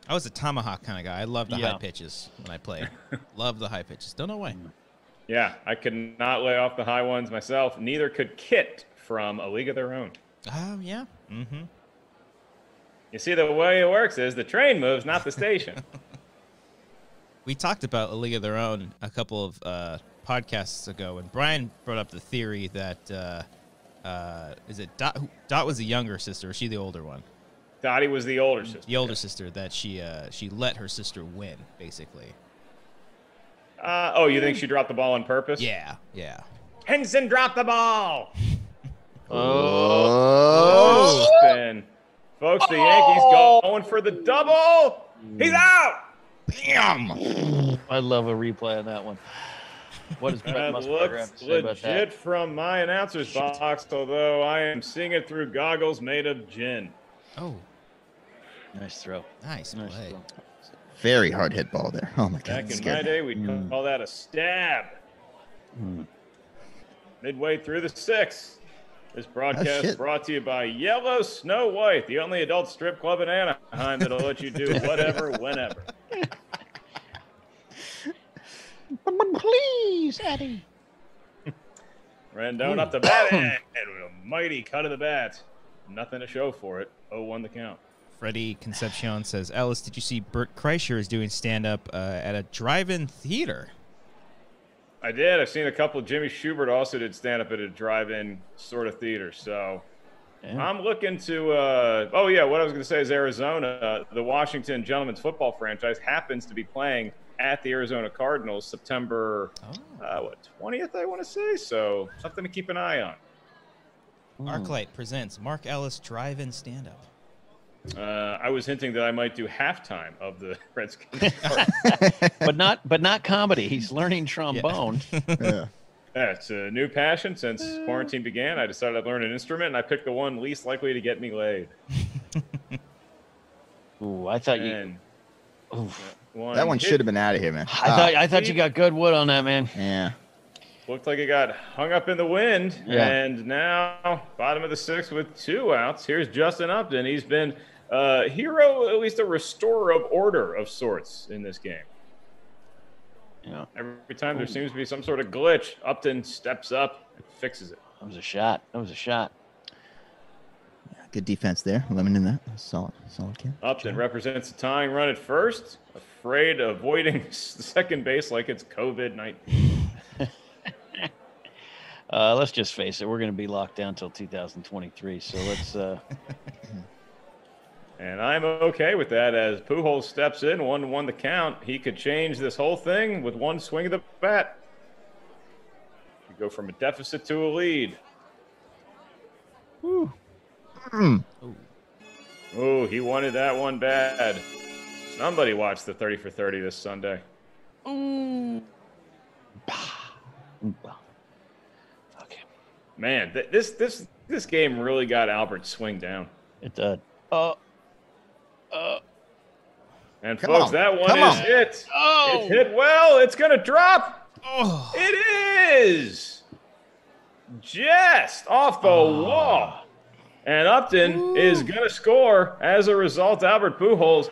I was a tomahawk kind of guy. I love the yeah. high pitches when I played. Love the high pitches. Don't know why. Yeah, I could not lay off the high ones myself. Neither could Kit from A League of Their Own. Oh, uh, yeah. Mm-hmm. You see, the way it works is the train moves, not the station. We talked about A League of Their Own a couple of uh, podcasts ago, and Brian brought up the theory that, uh, uh, is it Dot, Dot was the younger sister, or she the older one? Dottie was the older sister. The older yeah. sister, that she uh, she let her sister win, basically. Uh, oh, you think she dropped the ball on purpose? Yeah, yeah. Henson dropped the ball! Oh, oh. Spin. Folks, the Yankees oh. going for the double. He's out. Bam. I love a replay on that one. What is Brett Musburger legit about that? From my announcer's Shit. box, although I am seeing it through goggles made of gin. Oh. Nice throw. Nice, nice play. Throw. Very hard hit ball there. Oh, my God. Back in my day, we'd mm. call that a stab. Mm. Midway through the sixth. This broadcast oh, brought to you by Yellow Snow White, the only adult strip club in Anaheim that'll let you do whatever, whenever. Please, Eddie. Rendon up the bat, and with a mighty cut of the bat. Nothing to show for it. oh one the count. Freddie Concepcion says, Ellis, did you see Bert Kreischer is doing stand-up uh, at a drive-in theater? I did. I've seen a couple. Jimmy Schubert also did stand-up at a drive-in sort of theater. So yeah. I'm looking to uh, – oh, yeah, what I was going to say is Arizona, the Washington Gentlemen's Football franchise, happens to be playing at the Arizona Cardinals September oh. uh, what twentieth, I want to say. So something to keep an eye on. ArcLight presents Mark Ellis Drive-In Stand-Up. Uh, I was hinting that I might do halftime of the Redskins, but not, but not comedy. He's learning trombone. Yeah. yeah. yeah, it's a new passion since quarantine began. I decided I'd learn an instrument, and I picked the one least likely to get me laid. Ooh, I thought and you. Oof. One that one hit. should have been out of here, man. I ah. thought I thought you got good wood on that, man. Yeah. Looked like it got hung up in the wind, yeah. and now bottom of the sixth with two outs. Here's Justin Upton. He's been. Uh, hero, at least a restorer of order of sorts in this game. You know, every time there seems to be some sort of glitch, Upton steps up and fixes it. That was a shot. That was a shot. Good defense there. Lemon in that. Solid. Solid kick. Upton represents a tying run at first. Afraid of avoiding second base like it's COVID nineteen. uh, let's just face it. We're going to be locked down until two thousand twenty-three. So let's... Uh... And I'm okay with that as Pujols steps in, one to one the count. He could change this whole thing with one swing of the bat. You go from a deficit to a lead. Whew. Mm. Oh, he wanted that one bad. Somebody watched the thirty for thirty this Sunday. Mm. Okay. Man, th- this this this game really got Albert's swing down. It did. Uh, uh. And Come folks, on. that one Come is on. hit. Oh. It hit well. It's gonna drop. Oh. It is just off the oh. wall. And Upton Ooh. is going to score. As a result, Albert Pujols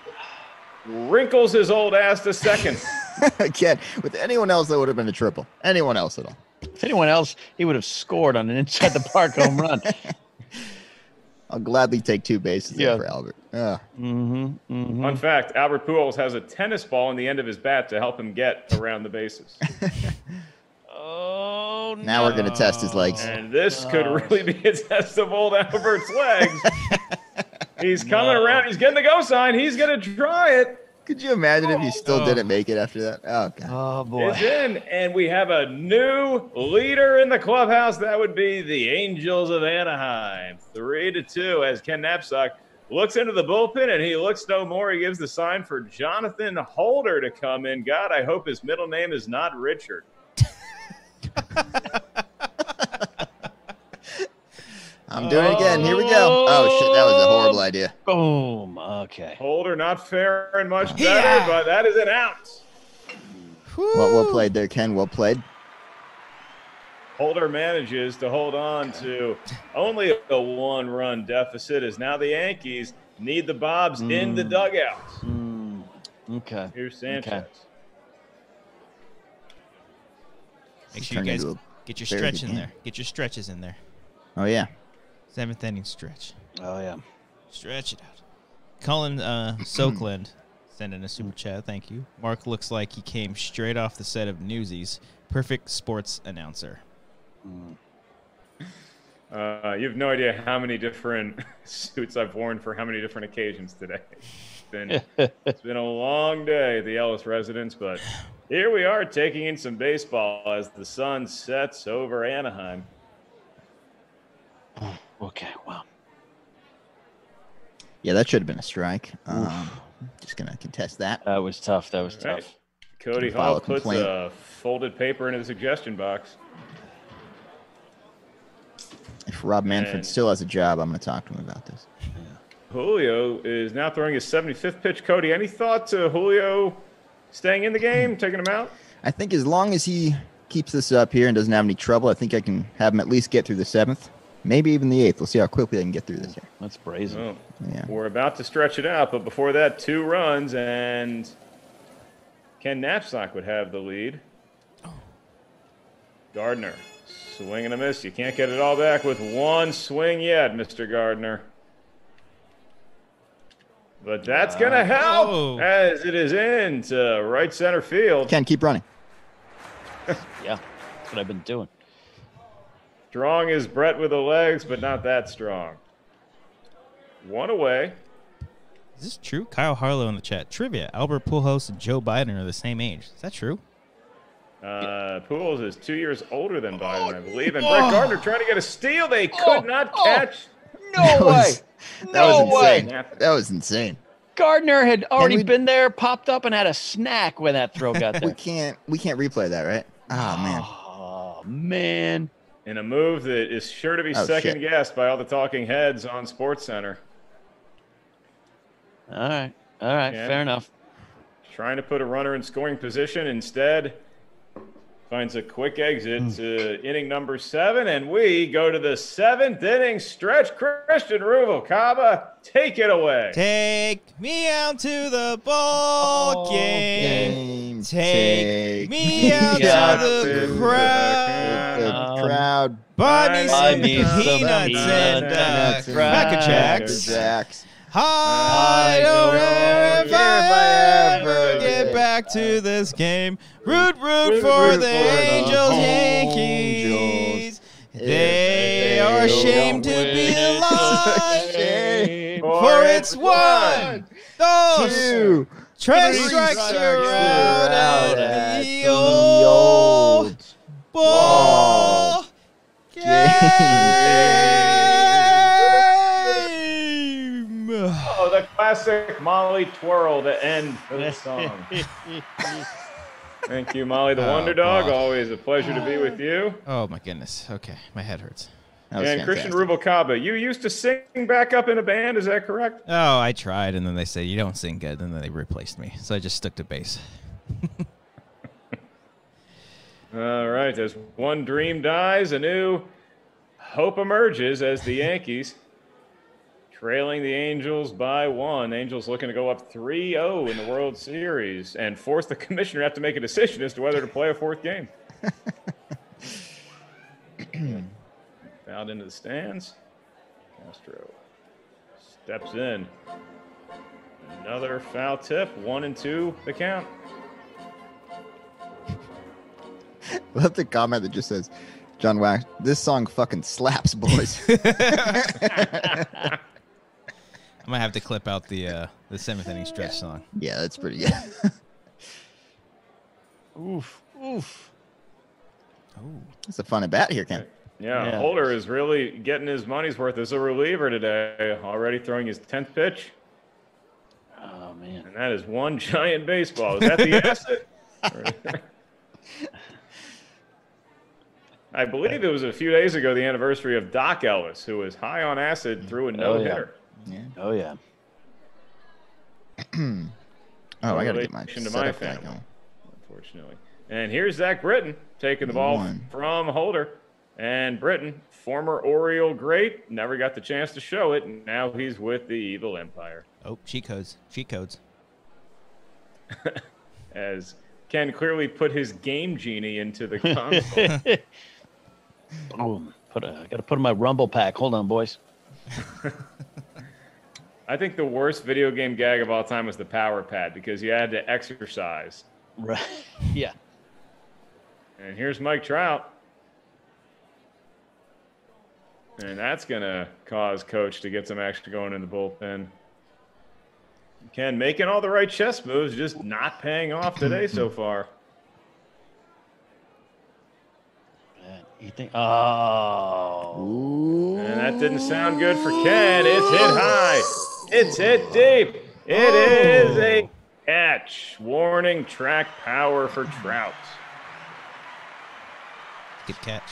wrinkles his old ass to second. Again, with anyone else, that would have been a triple. Anyone else at all. If anyone else, he would have scored on an inside-the-park home run. I'll gladly take two bases yeah. for Albert. Uh. Mm-hmm, mm-hmm. Fun fact, Albert Pujols has a tennis ball in the end of his bat to help him get around the bases. Oh, no. Now we're going to test his legs. And this no. could really be a test of old Albert's legs. He's coming no. around. He's getting the go sign. He's going to try it. Could you imagine oh, if he still no. didn't make it after that? Oh, God. Oh, boy. It's in, and we have a new leader in the clubhouse. That would be the Angels of Anaheim. Three to two as Ken Napzok looks into the bullpen, and he looks no more. He gives the sign for Jonathan Holder to come in. God, I hope his middle name is not Richard. I'm doing it again. Here we go. Oh, shit. That was a horrible idea. Boom. Okay. Holder not fair and much better, yeah. but that is an out. Well, well played there, Ken. Well played. Holder manages to hold on to only a one-run deficit as now the Yankees need the Bobs mm. in the dugout. Mm. Okay. Here's Sanchez. Okay. Make sure you guys get your stretch in there. Get your stretches in there. Oh, yeah. Seventh inning stretch. Oh, yeah. Stretch it out. Colin uh, Soakland sending a super chat. Thank you. Mark looks like he came straight off the set of Newsies. Perfect sports announcer. Uh, you have no idea how many different suits I've worn for how many different occasions today. It's been, it's been a long day at the Ellis residence, but... Here we are taking in some baseball as the sun sets over Anaheim. Okay, wow. Yeah, that should have been a strike. Um, just going to contest that. That was tough. That was All tough. Right. Cody Hall puts complaint. a folded paper into the suggestion box. If Rob Manfred and still has a job, I'm going to talk to him about this. Yeah. Julio is now throwing his seventy-fifth pitch. Cody, any thoughts to Julio staying in the game, taking him out? I think as long as he keeps this up here and doesn't have any trouble, I think I can have him at least get through the seventh, maybe even the eighth. We'll see how quickly I can get through this here. That's brazen. Oh. Yeah. We're about to stretch it out, but before that, two runs, and Ken Napzok would have the lead. Gardner, swing and a miss. You can't get it all back with one swing yet, Mister Gardner. But that's going to help oh. as it is into right center field. Ken, keep running. Yeah, that's what I've been doing. Strong is Brett with the legs, but not that strong. One away. Is this true? Kyle Harlow in the chat. Trivia, Albert Pujols and Joe Biden are the same age. Is that true? Uh, Pujols is two years older than Biden, oh. I believe. And oh. Brett Gardner trying to get a steal. They could oh. not oh. catch. No that way. Was, that no was insane. Way. That was insane. Gardner had already we, been there, popped up, and had a snack when that throw got there. we can't we can't replay that, right? Oh, man. Oh, man. In a move that is sure to be oh, second-guessed by all the talking heads on SportsCenter. All right. All right. Ken, fair enough. Trying to put a runner in scoring position. Instead, finds a quick exit mm. to inning number seven, and we go to the seventh inning stretch. Christian Ruvalcaba, take it away. Take me out to the ball, ball game. game Take, Take me out, out of the crowd. The crowd. Buy me some peanuts and uh, Cracker Jacks. Jacks. I don't ever, ever, ever get back to this game. Root, root, root for root the for Angels, the Yankees. Angels. They are ashamed to be alive. For it's one, two, Trash strikes are out at, at the old, old ball, ball game. game. Oh, the classic Molly twirl to end for this song. Thank you, Molly the oh, Wonder Dog. God. Always a pleasure to be with you. Oh, my goodness. Okay, my head hurts. And fantastic. Christian Ruvalcaba, you used to sing back up in a band, is that correct? Oh, I tried, and then they said, you don't sing good, and then they replaced me. So I just stuck to bass. All right, as one dream dies, a new hope emerges as the Yankees trailing the Angels by one. Angels looking to go up three oh in the World Series and force the commissioner to have to make a decision as to whether to play a fourth game. Out into the stands. Castro steps in. Another foul tip. One and two, the count. I love the comment that just says, John Wax, this song fucking slaps, boys. I'm going to have to clip out the uh, the seventh inning stretch song. Yeah, that's pretty good. Oof. Oof. Oh, that's a fun at bat here, Ken. Yeah, yeah, Holder is really getting his money's worth as a reliever today, already throwing his tenth pitch. Oh, man. And that is one giant baseball. Is that the asset? I believe it was a few days ago, the anniversary of Doc Ellis, who was high on acid through a no-hitter. Oh, yeah. Yeah. Oh, yeah. Oh, I got to get my to my family, unfortunately. And here's Zach Britton taking the ball one. from Holder. And Britton, former Oriole great, never got the chance to show it, and now he's with the Evil Empire. Oh, cheat codes. Cheat codes. As Ken clearly put his game genie into the console. Boom. Put a, I got to put in my rumble pack. Hold on, boys. I think the worst video game gag of all time was the power pad because you had to exercise. Right. Yeah. And here's Mike Trout. And that's going to cause Coach to get some action going in the bullpen. Ken making all the right chess moves, just not paying off today so far. Man, you think, oh. Ooh. And that didn't sound good for Ken. It's hit high. It's hit deep. It oh. is a catch. Warning track power for Trout. Good catch.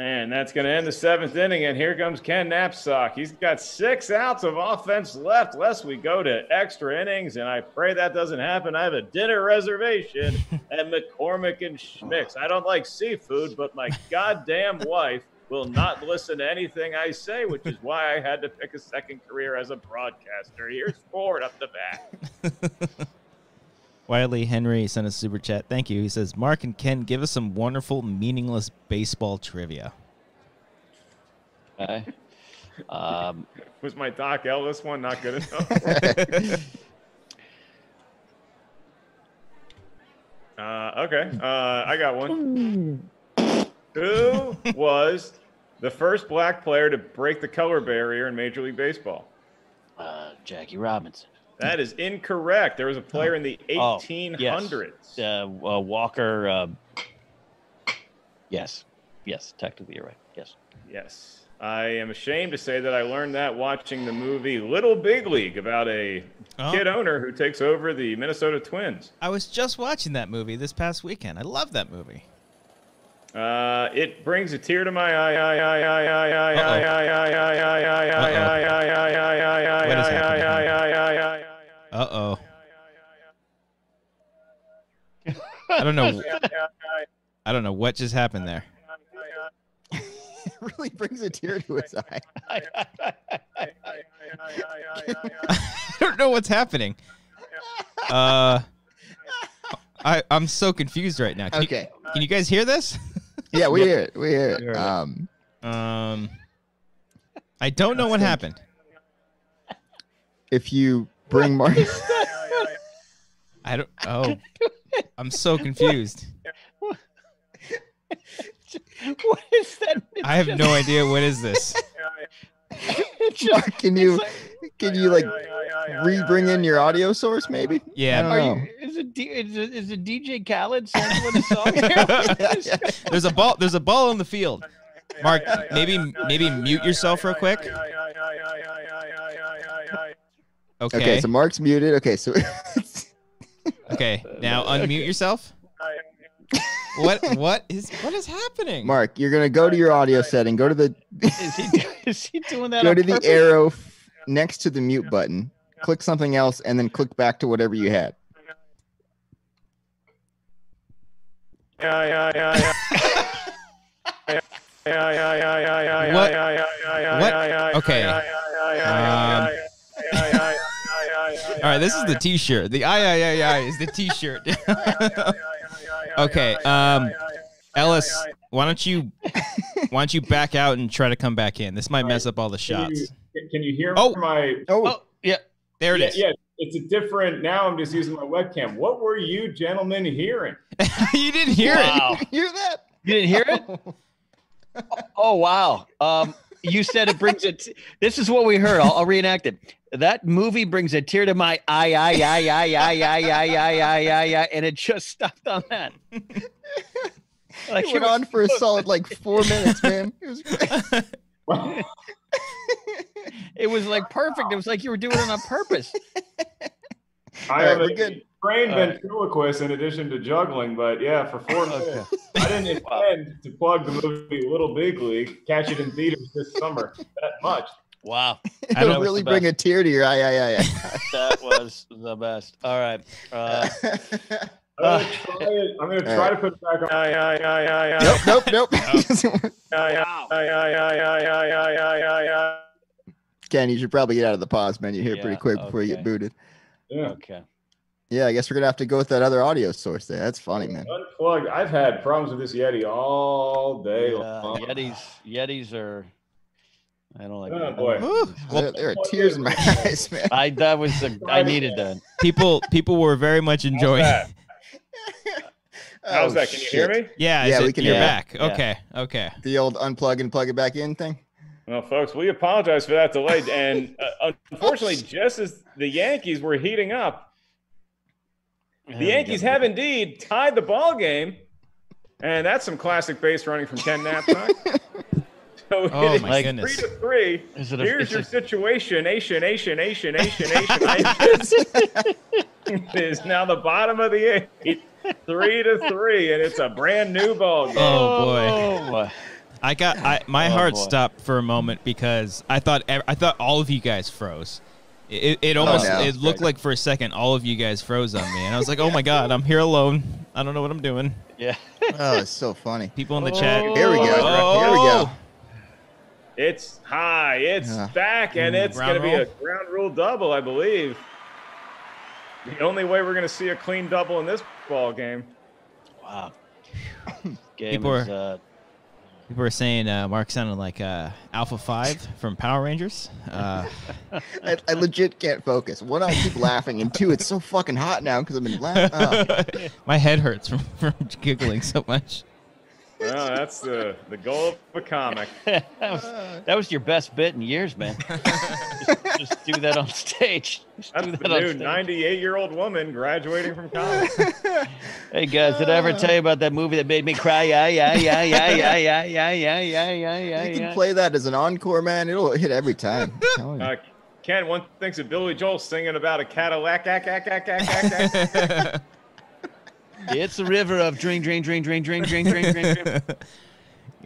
And that's going to end the seventh inning, and here comes Ken Napzok. He's got six outs of offense left, lest we go to extra innings, and I pray that doesn't happen. I have a dinner reservation at McCormick and Schmick's. I don't like seafood, but my goddamn wife will not listen to anything I say, which is why I had to pick a second career as a broadcaster. Here's Ford up the bat. Wiley Henry sent us a super chat. Thank you. He says, Mark and Ken, give us some wonderful, meaningless baseball trivia. Okay. Um, was my Doc Ellis one not good enough? uh, okay. Uh, I got one. Who was the first black player to break the color barrier in Major League Baseball? Uh, Jackie Robinson. That is incorrect. There was a player in the eighteen hundreds. Oh, yes. uh, uh, Walker. Uh, yes. Yes. Technically, you're right. Yes. Yes. I am ashamed to say that I learned that watching the movie Little Big League about a oh. kid owner who takes over the Minnesota Twins. I was just watching that movie this past weekend. I love that movie. Uh, it brings a tear to my eye. What is happening? Uh-oh. I don't know. I don't know what just happened there. It really brings a tear to his eye. I don't know what's happening. Uh, I, I'm so confused right now. Can okay. You, can you guys hear this? Yeah, we hear it. We hear it. Um, um, I don't know what happened. If you bring Mark. I don't. Oh, I'm so confused. What, what is that? I have no idea. What is this? Mark, can you can you like re-bring in your audio source maybe? Yeah. Are you, is it is it, is it D J Khaled sampling a song here? There's a ball. There's a ball on the field. Mark, maybe maybe mute yourself real quick. Okay. Okay. So Mark's muted. Okay. So. Okay. Now unmute yourself. What what is what is happening? Mark, you're gonna go to your audio setting. Go to the is he is he doing that? Go to the arrow next to the mute button. Click something else, and then click back to whatever you had. Yeah yeah yeah yeah. What? What? Okay. Um, all right. This is the T-shirt. The I I I I is the T-shirt. Okay, um, Ellis, why don't you why don't you back out and try to come back in? This might mess up all the shots. Can you, can you hear oh. my? Oh, oh, yeah, there it yeah, is. Yeah, it's a different. Now I'm just using my webcam. What were you gentlemen hearing? You didn't hear wow. it. You didn't hear that? You didn't hear oh. it? Oh wow! Um, you said it brings it. This is what we heard. I'll, I'll reenact it. That movie brings a tear to my eye, eye, eye, eye, eye, eye, eye, eye, eye, eye, eye, and it just stopped on that. Like it went on for a solid like four minutes, man. It was great. It was like perfect. It was like you were doing it on purpose. I have a trained ventriloquist in addition to juggling, but yeah, for four minutes. I didn't intend to plug the movie Little Big League, catch it in theaters this summer that much. Wow. It'll really bring a tear to your eye, eye, eye, eye. That was the best. All right. Uh, uh, I'm going to try to put it back on. Eye, eye, eye, eye, nope, nope, nope. Wow. Ken, you should probably get out of the pause menu here yeah, pretty quick before okay. you get booted. Yeah. Okay. Yeah, I guess we're going to have to go with that other audio source there. That's funny, man. Unplugged. I've had problems with this Yeti all day long. Yeah, Yetis, Yetis are... I don't like. Oh, boy. Ooh, well, there are tears in my eyes, man. I that was a, I needed that. People people were very much enjoying. How's that? How's that? Can you hear me? Yeah, yeah, we can. You're back. Okay, okay. The old unplug and plug it back in thing. Well, folks, we apologize for that delay, and uh, unfortunately, just as the Yankees were heating up, the Yankees have indeed tied the ball game, and that's some classic base running from Ken Napzok. So oh it my is goodness. Three to three. Is it a, Here's your a... situation. Nation, nation, nation, nation, nation. It is now the bottom of the eighth. Three to three, and it's a brand new ball game. Oh boy! I got I, my oh, heart boy. stopped for a moment because I thought I thought all of you guys froze. It it almost oh, no. it looked like for a second all of you guys froze on me, and I was like, oh my god, I'm here alone. I don't know what I'm doing. Yeah. Oh, it's so funny. People in the oh, chat. Here we go. Oh. Here we go. It's high, it's uh, back, and it's going to be a ground rule double, I believe. The only way we're going to see a clean double in this ball game. Wow. Game people, is, are, uh, people are saying uh, Mark sounded like uh, Alpha five from Power Rangers. Uh, I, I legit can't focus. One, I keep laughing, and two, it's so fucking hot now because I've been laughing. Oh. My head hurts from, from giggling so much. Well, that's the the goal of a comic. that, was, that was your best bit in years, man. just, just do that on stage. Just that's do that the on new stage. ninety-eight-year-old woman graduating from college. Hey guys, did I ever tell you about that movie that made me cry? Yeah, yeah, yeah, yeah, yeah, yeah, yeah, yeah, yeah, yeah. You can yeah. play that as an encore, man. It'll hit every time. Uh, Ken, one thinks of Billy Joel singing about a Cadillac. Ack, ack, ack, ack, ack, ack. It's a river of drain, drain, drain, drain, drain, drain, drain, drain, drain.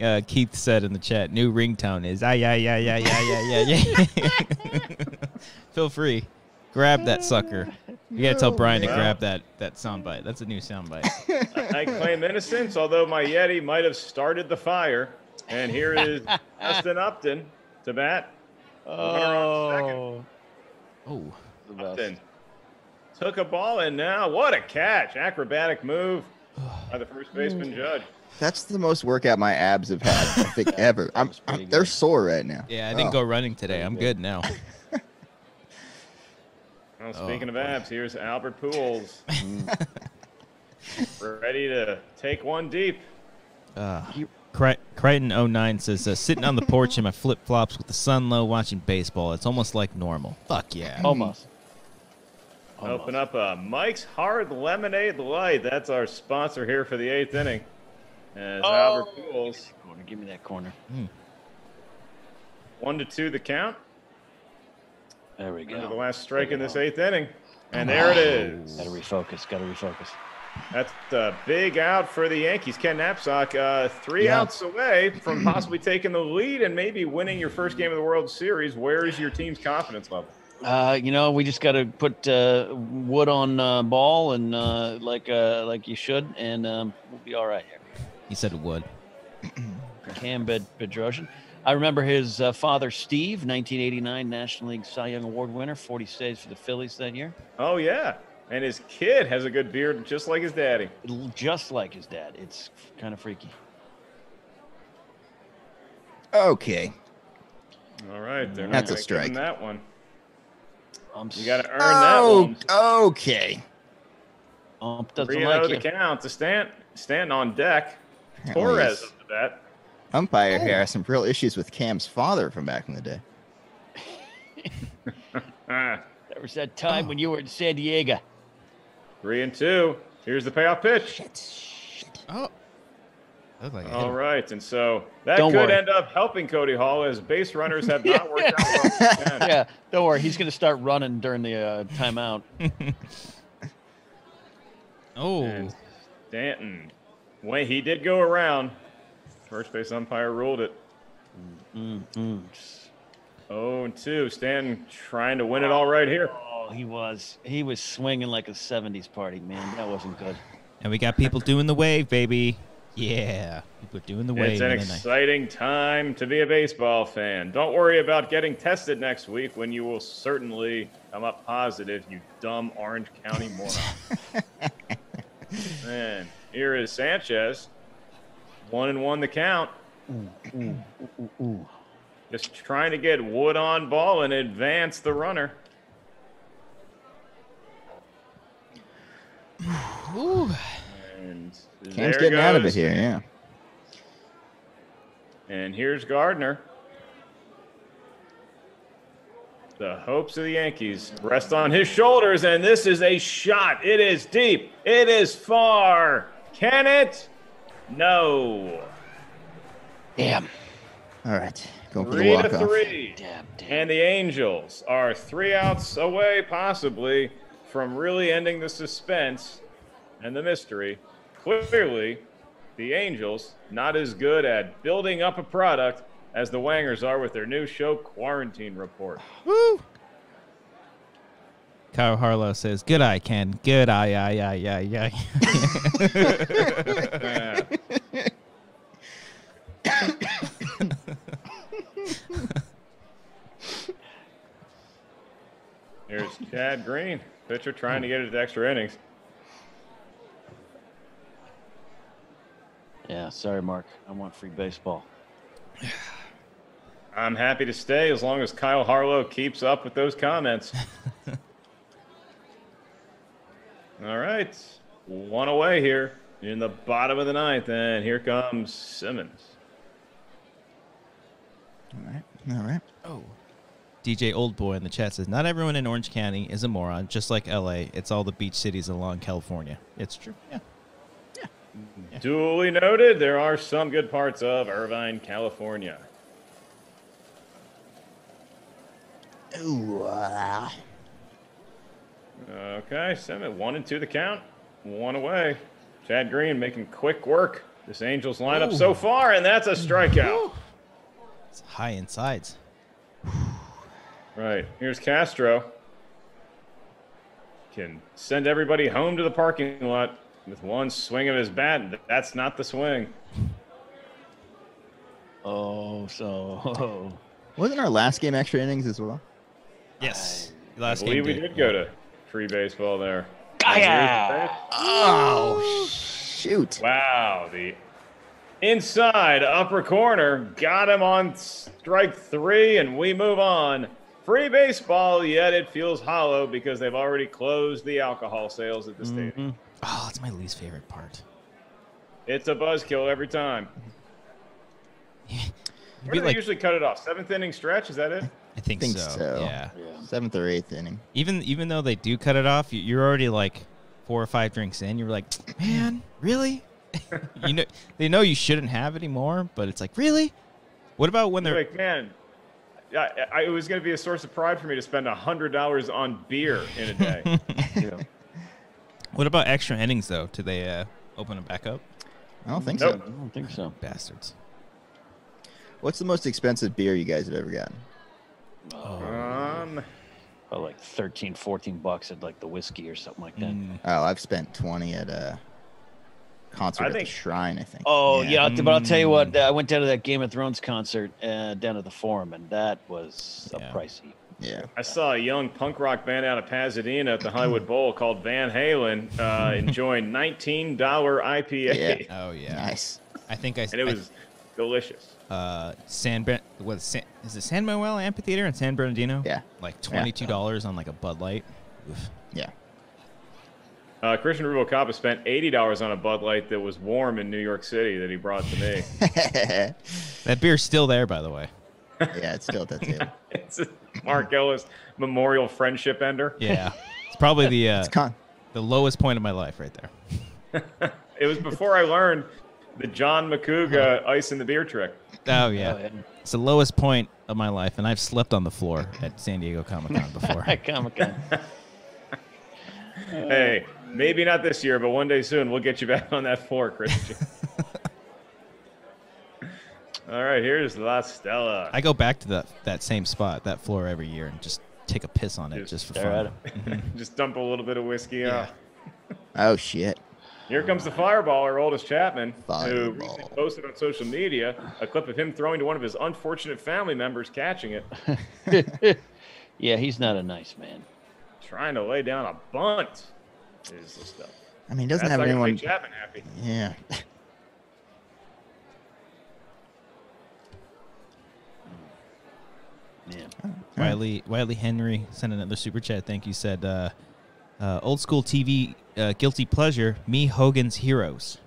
Uh, Keith said in the chat, new ringtone is, ah, yeah, yeah, yeah, yeah, yeah, yeah, yeah. Feel free. Grab that sucker. You got to tell Brian to grab that, that soundbite. That's a new soundbite. I claim innocence, although my Yeti might have started the fire. And here is Justin Upton to bat. Oh. Oh. Upton. took a ball, and now what a catch. Acrobatic move by the first baseman, Judge. That's the most workout my abs have had, I think, ever. I'm, I'm, they're sore right now. Yeah, I didn't oh. go running today. I'm good now. Well, speaking oh, of abs, boy. Here's Albert Pujols. Ready to take one deep. Uh, Cray Creighton oh nine says, uh, sitting on the porch in my flip-flops with the sun low watching baseball. It's almost like normal. Fuck yeah. Almost. Almost. Open up uh, Mike's Hard Lemonade Light. That's our sponsor here for the eighth inning. As oh. Albert Pujols. Give me that corner. Mm. One to two the count. There we go. Under the last strike in this eighth inning. And oh. there it is. Got to refocus. Got to refocus. That's a big out for the Yankees. Ken Napzok, uh, three yeah. outs away from possibly taking the lead and maybe winning your first game of the World Series. Where is your team's confidence level? Uh, you know, we just got to put uh, wood on uh, ball and uh, like uh, like you should, and um, we'll be all right here. He said wood. Cam Bedrosian. I remember his uh, father, Steve, nineteen eighty-nine National League Cy Young Award winner, forty saves for the Phillies that year. Oh, yeah. And his kid has a good beard, just like his daddy. Just like his dad. It's kind of freaky. Okay. All right. They're That's not a strike. That one. Um, you got to earn oh, that one. Okay. Um, Three out of the count to Stanton. Stanton on deck. At Torres least. Up to bat. Umpire oh. here has some real issues with Cam's father from back in the day. There was that time oh. when you were in San Diego. Three and two. Here's the payoff pitch. Shit, shit. Oh. Like All right, and so that don't could worry. End up helping Cody Hall as base runners have not worked out well. Yeah, don't worry. He's going to start running during the uh, timeout. Oh. And Stanton. Wait, he did go around. First base umpire ruled it. Mm-hmm. Oh, and two. Stanton trying to win it all right here. Oh, he was. He was swinging like a seventies party, man. That wasn't good. And we got people doing the wave, baby. Yeah. People are doing the wave. It's an exciting time to be a baseball fan. Don't worry about getting tested next week when you will certainly come up positive, you dumb Orange County moron. Man. Here is Sanchez. One and one the count. Ooh, ooh, ooh, ooh. Just trying to get wood on ball and advance the runner. Ooh. And Cam's getting goes. Out of it here, yeah. And here's Gardner. The hopes of the Yankees rest on his shoulders, and this is a shot. It is deep. It is far. Can it? No. Damn. All right. Going for the walk-off. Three to three. Damn, damn. And the Angels are three outs away, possibly, from really ending the suspense and the mystery. Clearly, the Angels not as good at building up a product as the Wangers are with their new show, Quarantine Report. Woo! Kyle Harlow says, good eye, Ken. Good eye, eye, eye, eye, eye. Here's Chad Green, pitcher trying to get it to extra innings. Yeah, sorry, Mark. I want free baseball. I'm happy to stay as long as Kyle Harlow keeps up with those comments. All right, one away here in the bottom of the ninth, and here comes Simmons. All right, all right. Oh, D J Oldboy in the chat says, not everyone in Orange County is a moron, just like L A. It's all the beach cities along California. It's true, yeah. Yeah. yeah. Duly noted, there are some good parts of Irvine, California. Ooh, uh. Okay, Simmons, one and two the count, one away. Chad Green making quick work. This Angels lineup Ooh. So far, and that's a strikeout. It's high insides. Right, here's Castro. Can send everybody home to the parking lot with one swing of his bat. That's not the swing. Oh, so. Oh. Wasn't our last game extra innings as well? Yes. I, last I believe game we did go to free baseball there. Yeah. Oh, shoot. Wow. The inside upper corner got him on strike three, and we move on. Free baseball, yet it feels hollow because they've already closed the alcohol sales at the mm-hmm. stadium. Oh, it's my least favorite part. It's a buzzkill every time. Where do they like, usually cut it off? Seventh inning stretch? Is that it? I think, I think so. so. Yeah. yeah. Seventh or eighth inning. Even even though they do cut it off, you're already like four or five drinks in. You're like, man, really? you know, they know you shouldn't have anymore, but it's like, really? What about when they're like, man? I, I, it was going to be a source of pride for me to spend one hundred dollars on beer in a day. yeah. What about extra innings, though? Do they uh, open them back up? I don't think nope. so. I don't think so. Bastards. What's the most expensive beer you guys have ever gotten? Um, oh, like thirteen, fourteen bucks at like the whiskey or something like that. Mm. Oh, I've spent twenty at a concert I at think, the Shrine, I think. Oh, yeah, yeah mm. but I'll tell you what, I went down to that Game of Thrones concert uh, down at the Forum, and that was yeah. a pricey. Yeah. I saw a young punk rock band out of Pasadena at the Hollywood Bowl called Van Halen uh, enjoying nineteen dollar I P A. Yeah. Oh, yeah. Nice. I think I... And it was I, delicious. Uh, San... What, San is it San Manuel Amphitheater in San Bernardino? Yeah. Like twenty-two dollars yeah. on like a Bud Light. Oof. Yeah. Uh, Christian Ruvalcaba spent eighty dollars on a Bud Light that was warm in New York City that he brought to me. That beer's still there, by the way. Yeah, it's still at that table. It's a Mark Ellis Memorial Friendship Ender. Yeah. It's probably the uh, it's con- the lowest point of my life right there. It was before I learned the John McCouga ice in the beer trick. Oh, yeah. Oh, yeah. It's the lowest point of my life, and I've slept on the floor at San Diego Comic-Con before. At Comic-Con. Hey. Maybe not this year, but one day soon we'll get you back on that floor, Christian. All right, here's La Stella. I go back to that that same spot, that floor every year, and just take a piss on it just, just for fun. Mm-hmm. Just dump a little bit of whiskey yeah. out. Oh shit! Here comes the fireball, Aroldis Chapman, fireball. who recently posted on social media a clip of him throwing to one of his unfortunate family members catching it. Yeah, he's not a nice man. Trying to lay down a bunt. Is the stuff. I mean, doesn't That's have like anyone. Chapman happy. Yeah. Yeah. Wiley Wiley Henry sent another super chat. Thank you. Said, uh, uh, "Old school T V uh, guilty pleasure. Me Hogan's Heroes."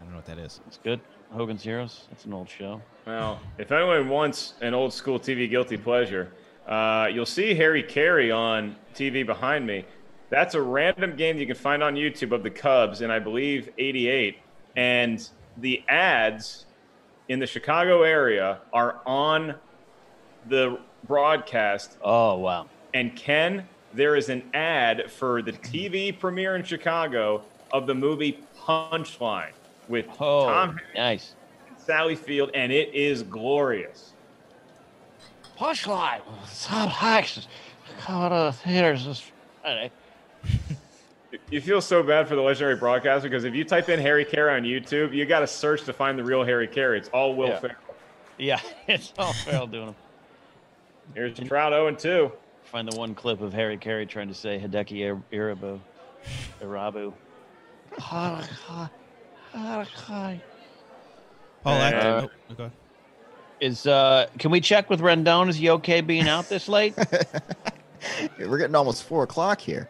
I don't know what that is. It's good. Hogan's Heroes. That's an old show. Well, if anyone wants an old school T V guilty pleasure, uh, you'll see Harry Carey on T V behind me. That's a random game you can find on YouTube of the Cubs in, I believe, eighty-eight. And the ads in the Chicago area are on the broadcast. Oh, wow. And, Ken, there is an ad for the T V premiere in Chicago of the movie Punchline with oh, Tom nice. and Sally Field, and it is glorious. Punchline. Some hacks coming to the theaters this Friday. You feel so bad for the legendary broadcaster because if you type in Harry Carey on YouTube, you got to search to find the real Harry Carey. It's all Will yeah. Ferrell. Yeah, it's all Ferrell doing them. Here's Trout oh and two. Find the one clip of Harry Carey trying to say Hideki Irabu. Irabu. Harakai. Harakai. Paul Acton. Uh, okay. Is uh, can we check with Rendon? Is he okay being out this late? We're getting almost four o'clock here.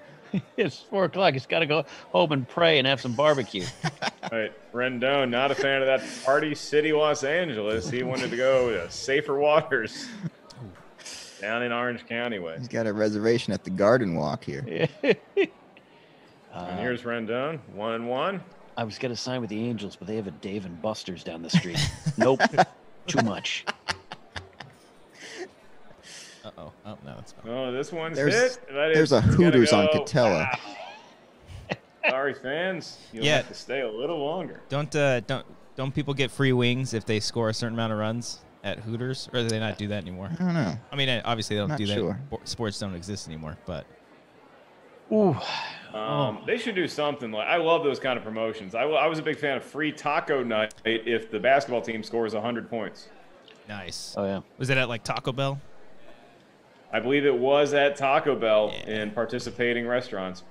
It's four o'clock. He's got to go home and pray and have some barbecue. All right, Rendon, not a fan of that party city, Los Angeles. He wanted to go to safer waters down in Orange County way. He's got a reservation at the Garden Walk here. Yeah. uh, and here's Rendon, one and one. I was going to sign with the Angels, but they have a Dave and Buster's down the street. Nope, too much. Uh-oh. Oh, no, it's fine. Oh, this one's there's, hit. That there's is, a Hooters go. on Catella. Wow. Sorry, fans. You'll yeah. have to stay a little longer. Don't uh, don't don't people get free wings if they score a certain amount of runs at Hooters? Or do they not do that anymore? I don't know. I mean, obviously, they don't not do that. Sure. Sports don't exist anymore, but... Ooh. Um, they should do something like I love those kind of promotions. I, I was a big fan of free taco night if the basketball team scores one hundred points. Nice. Oh, yeah. Was it at, like, Taco Bell? I believe it was at Taco Bell yeah. in participating restaurants.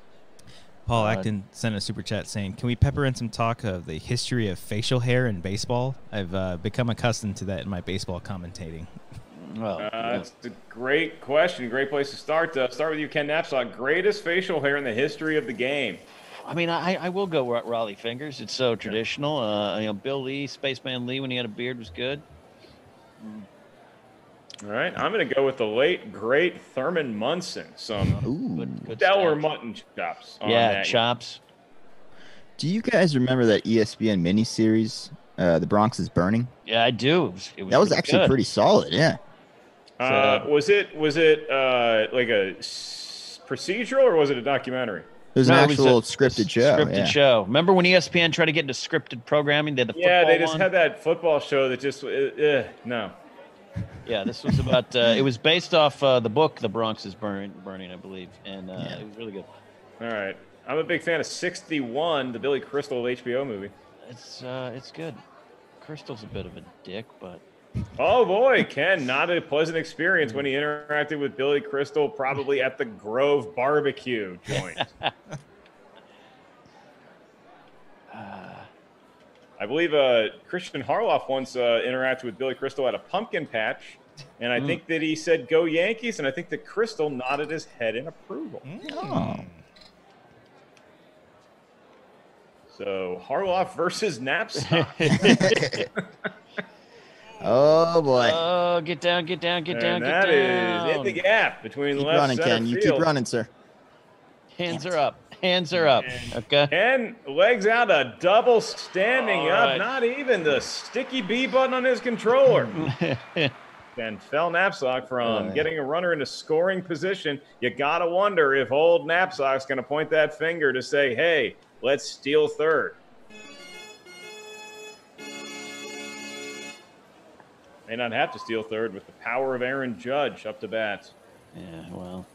Paul uh, Acton sent a super chat saying, can we pepper in some talk of the history of facial hair in baseball? I've uh, become accustomed to that in my baseball commentating. Well, uh, yeah. It's a great question. Great place to start. Uh, start with you, Ken Napzok. Greatest facial hair in the history of the game. I mean, I, I will go Raleigh Fingers. It's so traditional. Uh, you know, Bill Lee, Spaceman Lee, when he had a beard, was good. Mm. All right, I'm going to go with the late, great Thurman Munson. Some stellar mutton chops. On yeah, that. chops. Do you guys remember that E S P N miniseries, uh, The Bronx is Burning? Yeah, I do. It was, it was that was pretty actually good. pretty solid, yeah. Uh, so, was it was it uh, like a s- procedural or was it a documentary? It was no, an actual was a, scripted show. Scripted yeah. show. Remember when E S P N tried to get into scripted programming? They had the yeah, they just one? had that football show that just uh, uh, no. Yeah, this was about. Uh, it was based off uh, the book "The Bronx is Burning," burning I believe, and uh, yeah. it was really good. All right, I'm a big fan of sixty-one, the Billy Crystal H B O movie. It's uh, it's good. Crystal's a bit of a dick, but oh boy, Ken, not a pleasant experience when he interacted with Billy Crystal, probably at the Grove Barbecue joint. I believe uh, Christian Harloff once uh, interacted with Billy Crystal at a pumpkin patch, and I mm. think that he said, go Yankees, and I think that Crystal nodded his head in approval. Mm. So, Harloff versus Napzok. Oh, boy. Oh, get down, get down, get and down, get down. And that is in the gap between keep left running, center Ken. Field. You keep running, sir. Hands are up. Hands are up. Okay. And legs out, a double standing right up. Not even the sticky B button on his controller. And fell Napzok from right. getting a runner into scoring position. You got to wonder if old Napzok's going to point that finger to say, hey, let's steal third. May not have to steal third with the power of Aaron Judge up to bat. Yeah, well.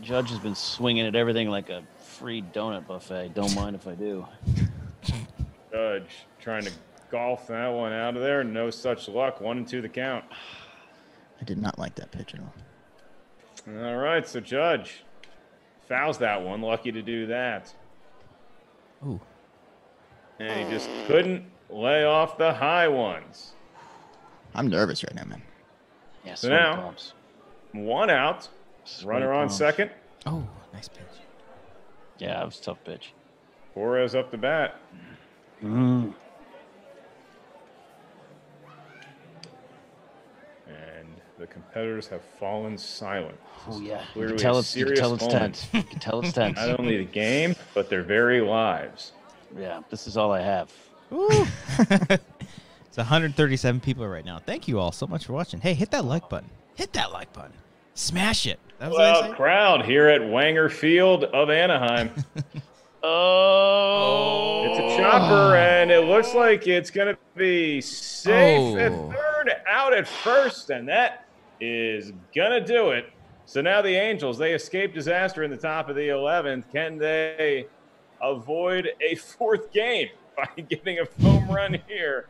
Judge has been swinging at everything like a free donut buffet. Don't mind if I do. Judge trying to golf that one out of there. No such luck. One and two the count. I did not like that pitch at all. All right, so Judge fouls that one. Lucky to do that. Ooh. And he just couldn't lay off the high ones. I'm nervous right now, man. Yeah, so now, bombs. one out. Runner on second. Oh, nice pitch. Yeah, that was a tough pitch. Torres up the bat. Mm. And the competitors have fallen silent. Oh, yeah. You can tell it's, you can tell it's tense. You can tell it's tense. Not only the game, but their very lives. Yeah, this is all I have. Woo. It's one hundred thirty-seven people right now. Thank you all so much for watching. Hey, hit that like button. Hit that like button. Smash it. That was well, crowd here at Wanger Field of Anaheim. oh. It's a chopper, and it looks like it's going to be safe oh. at third, out at first, and that is going to do it. So now the Angels, they escape disaster in the top of the eleventh. Can they avoid a fourth game by getting a home run here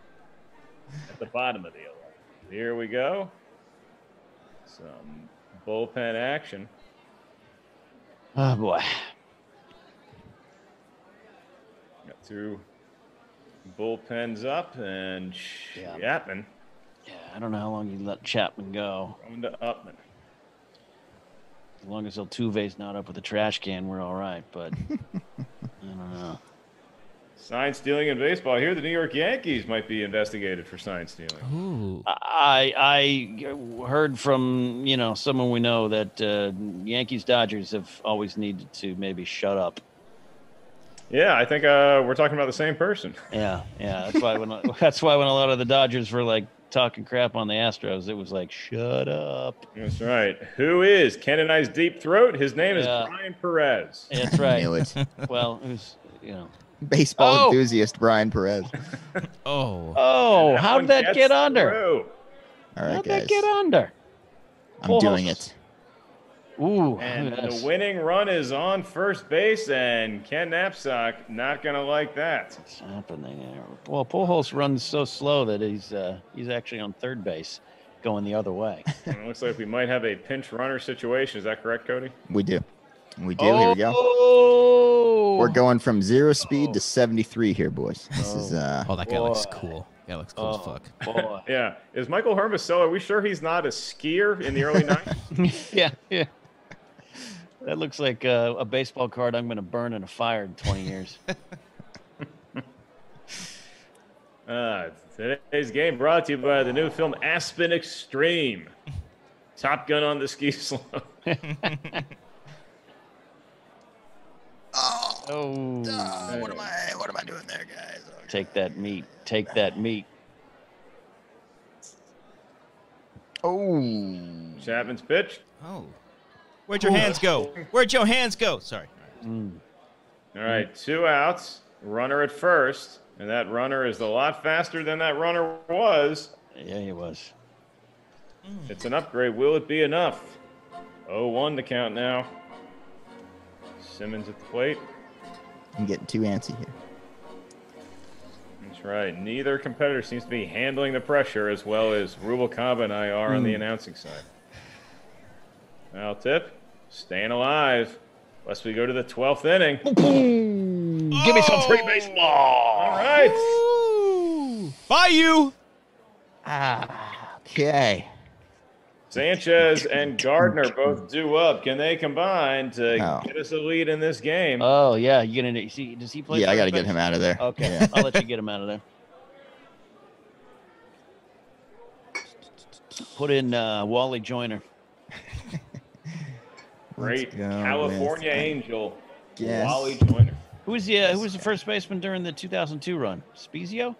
at the bottom of the eleventh? Here we go. Some bullpen action. Oh, boy. Got two bullpens up and yeah. Chapman. Yeah, I don't know how long you let Chapman go. Going to Upton. As long as Altuve's not up with a trash can, we're all right, but I don't know. Sign stealing in baseball. Here, the New York Yankees might be investigated for sign stealing. Ooh. I I heard from you know someone we know that uh, Yankees Dodgers have always needed to maybe shut up. Yeah, I think uh, we're talking about the same person. Yeah, yeah. That's why when that's why when a lot of the Dodgers were like talking crap on the Astros, it was like shut up. That's right. Who is Ken and I's deep throat? His name yeah. is Brian Peres. That's right. I knew it. Well, it was you know. Baseball oh. enthusiast Brian Perez. oh. Oh, how did that get under? Through. All right, How'd guys. that get under? I'm Almost. doing it. Ooh. And yes. the winning run is on first base, and Ken Napzok not going to like that. What's happening there? Well, Pujols runs so slow that he's uh, he's actually on third base. going the other way. It looks like we might have a pinch runner situation. Is that correct, Cody? We do. We do. Oh! Here we go. We're going from zero speed oh. to seventy-three here, boys. This oh. is uh. Oh, that guy boy. looks cool. That looks cool oh, as fuck. Boy. Yeah. Is Michael Hermosillo? Are we sure he's not a skier in the early nineties? Yeah. Yeah. That looks like uh, a baseball card I'm going to burn in a fire in twenty years. Uh, today's game brought to you by the new film Aspen Extreme. Top Gun on the ski slope. Oh, oh uh, what am I? What am I doing there, guys? Oh, Take God. that meat. Take that meat. Oh, Chapman's pitch. Oh, where'd your Ooh. hands go? Where'd your hands go? Sorry. Mm. All right, mm. two outs. Runner at first. And that runner is a lot faster than that runner was. Yeah, he was. Mm. It's an upgrade. Will it be enough? oh one to count now. Simmons at the plate. I'm getting too antsy here. That's right. Neither competitor seems to be handling the pressure as well as Ruvalcaba and I are mm. on the announcing side. Foul tip. Staying alive. Lest we go to the twelfth inning. Oh. Give me some free baseball. All right. Woo. Bye, you. Ah, okay. Sanchez and Gardner both do up. Can they combine to oh. get us a lead in this game? Oh, yeah. You gonna see? Does he play? Yeah, I got to get him out of there. Okay. Yeah. I'll let you get him out of there. Put in uh, Wally Joyner. Great California Angel. Yes. Wally Joyner. Who was the uh, who was the first baseman during the two thousand two run? Spezio?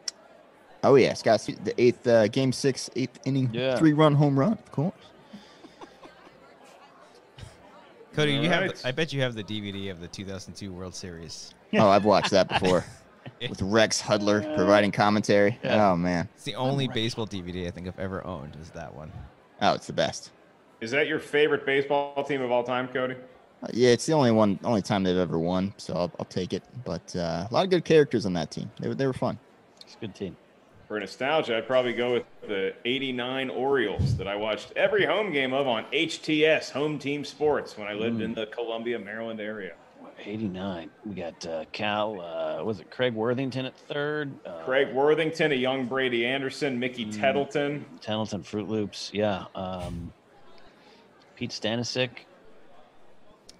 Oh yeah, Scott, the eighth uh, game six, eighth inning, yeah. three run home run, of course. Cody, All you right. have the, I bet you have the D V D of the two thousand two World Series. Oh, I've watched that before with Rex Hudler yeah. providing commentary. Yeah. Oh man, it's the only right. baseball D V D I think I've ever owned is that one. Oh, it's the best. Is that your favorite baseball team of all time, Cody? Yeah, it's the only one, only time they've ever won, so I'll, I'll take it. But uh, a lot of good characters on that team. They were, they were fun. It's a good team. For nostalgia, I'd probably go with the eighty-nine Orioles that I watched every home game of on H T S, Home Team Sports, when I lived mm. in the Columbia, Maryland area. eighty-nine. We got uh, Cal, uh, was it Craig Worthington at third? Uh, Craig Worthington, a young Brady Anderson, Mickey mm, Tettleton. Tettleton, Fruit Loops, yeah. Um, Pete Stanisic.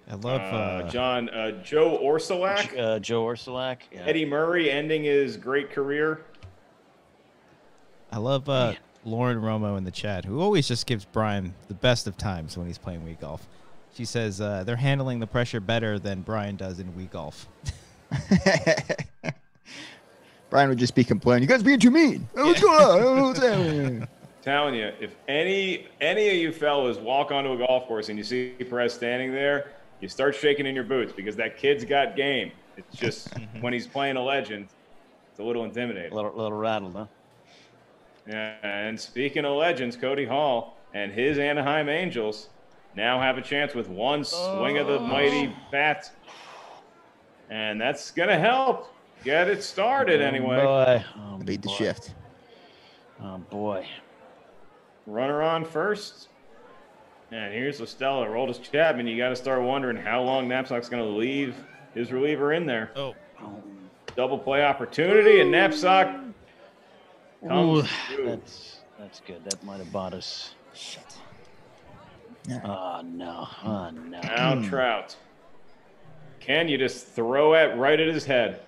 I love uh, uh, John uh, Joe Orsolak. Uh, Joe Orsolak. Yeah. Eddie Murray ending his great career. I love uh, Lauren Romo in the chat, who always just gives Brian the best of times when he's playing Wii Golf. She says uh, they're handling the pressure better than Brian does in Wii Golf. Brian would just be complaining, "You guys being too mean. Yeah. What's going on?" Telling you, if any any of you fellas walk onto a golf course and you see Perez standing there, you start shaking in your boots because that kid's got game. It's just when he's playing a legend, it's a little intimidating. A little, little rattled, huh? Yeah, and speaking of legends, Cody Hall and his Anaheim Angels now have a chance with one oh. swing of the mighty bat. And that's going to help get it started oh, anyway. Boy. Oh, Lead boy. the shift. Oh, boy. Runner on first. And here's Listella, Aroldis Chapman. You got to start wondering how long Napzok's going to leave his reliever in there. Oh, double play opportunity, and Napzok comes Ooh, through. That's, that's good. That might have bought us. Shit. Oh, no. Oh, no. Now Trout. Can you just throw it right at his head?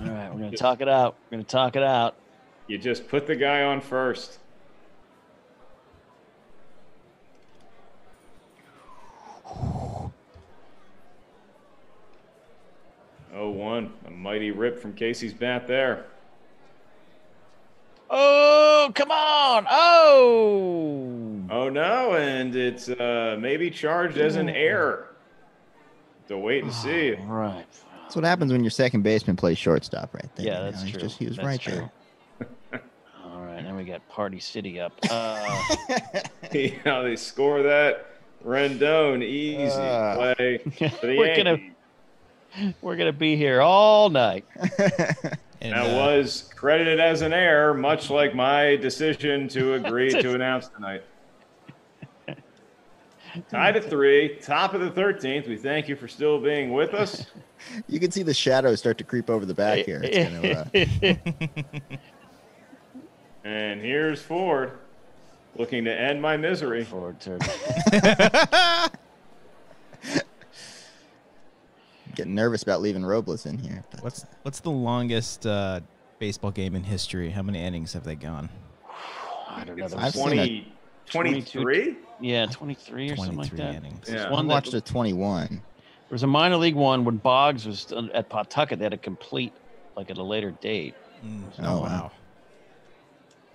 All right, we're going to talk it out. We're going to talk it out. You just put the guy on first. oh one, a mighty rip from Casey's bat there. Oh, come on. Oh. Oh, no, and it's uh, maybe charged as an error. To wait and see. All right. That's what happens when your second baseman plays shortstop right there. Yeah, that's you know, true. Just, he was that's right true. there. All right, and then we got Party City up. Uh, you know, they score that. Rendon, easy uh, play for the Yankees. We're gonna be here all night. And, that uh, was credited as an error, much like my decision to agree to announce tonight. Tied at three, top of the thirteenth. We thank you for still being with us. You can see the shadows start to creep over the back here. It's gonna, uh... And here's Ford, looking to end my misery. Ford turned. Getting nervous about leaving Robles in here. But... What's what's the longest uh, baseball game in history? How many innings have they gone? I don't know. twenty, twenty-three? Yeah, twenty-three or twenty-three something like that. Innings. Yeah. One I watched that, a twenty-one. There was a minor league one when Boggs was at Pawtucket. They had a complete, like at a later date. Mm. So, oh, wow.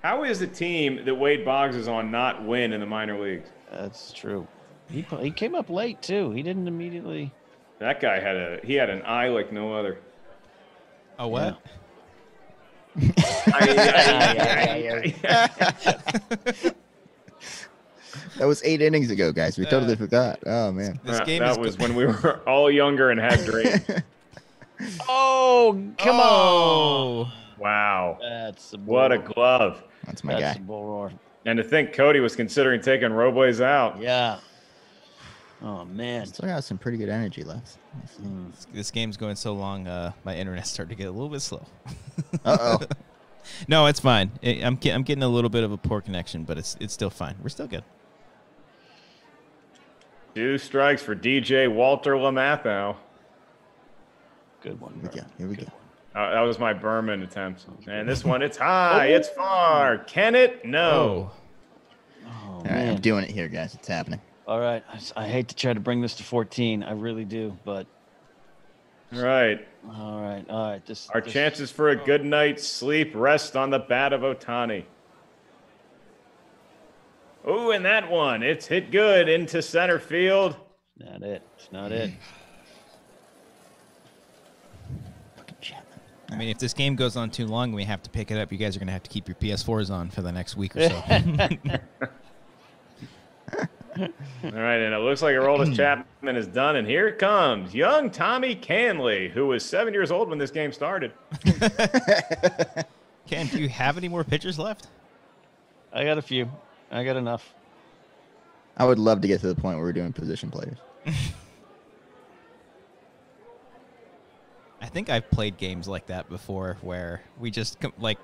How is the team that Wade Boggs is on not win in the minor leagues? That's true. He, he came up late, too. He didn't immediately. That guy had a he had an eye like no other. A what? That was eight innings ago, guys. We totally uh, forgot. Oh man, this game that is was when we were all younger and had dreams. Oh come oh. on! Wow, that's a what a glove. That's my that's guy. A bull roar. And to think Cody was considering taking Robles out. Yeah. Oh, man. Still got some pretty good energy left. Mm. This game's going so long, uh, my internet's starting to get a little bit slow. Uh-oh. No, it's fine. I'm, I'm getting a little bit of a poor connection, but it's, it's still fine. We're still good. Two strikes for D J Walter LeMathau. Good one, bro. Here we go. Here we go. Uh, that was my Berman attempt. And this one, it's high. Oh. It's far. Can it? No. Oh. Oh, all right, man. I'm doing it here, guys. It's happening. All right, I, I hate to try to bring this to fourteen. I really do, but. All right. All right, all right. This, Our this... chances for a good night's sleep rest on the bat of Otani. Oh, and that one. It's hit good into center field. Not it. It's not it. Fucking Chapman. I mean, if this game goes on too long and we have to pick it up, you guys are going to have to keep your P S fours on for the next week or so. All right, and it looks like Aroldis Chapman is done, and here comes young Tommy Canley, who was seven years old when this game started. Ken, do you have any more pitchers left? I got a few. I got enough. I would love to get to the point where we're doing position players. I think I've played games like that before, where we just like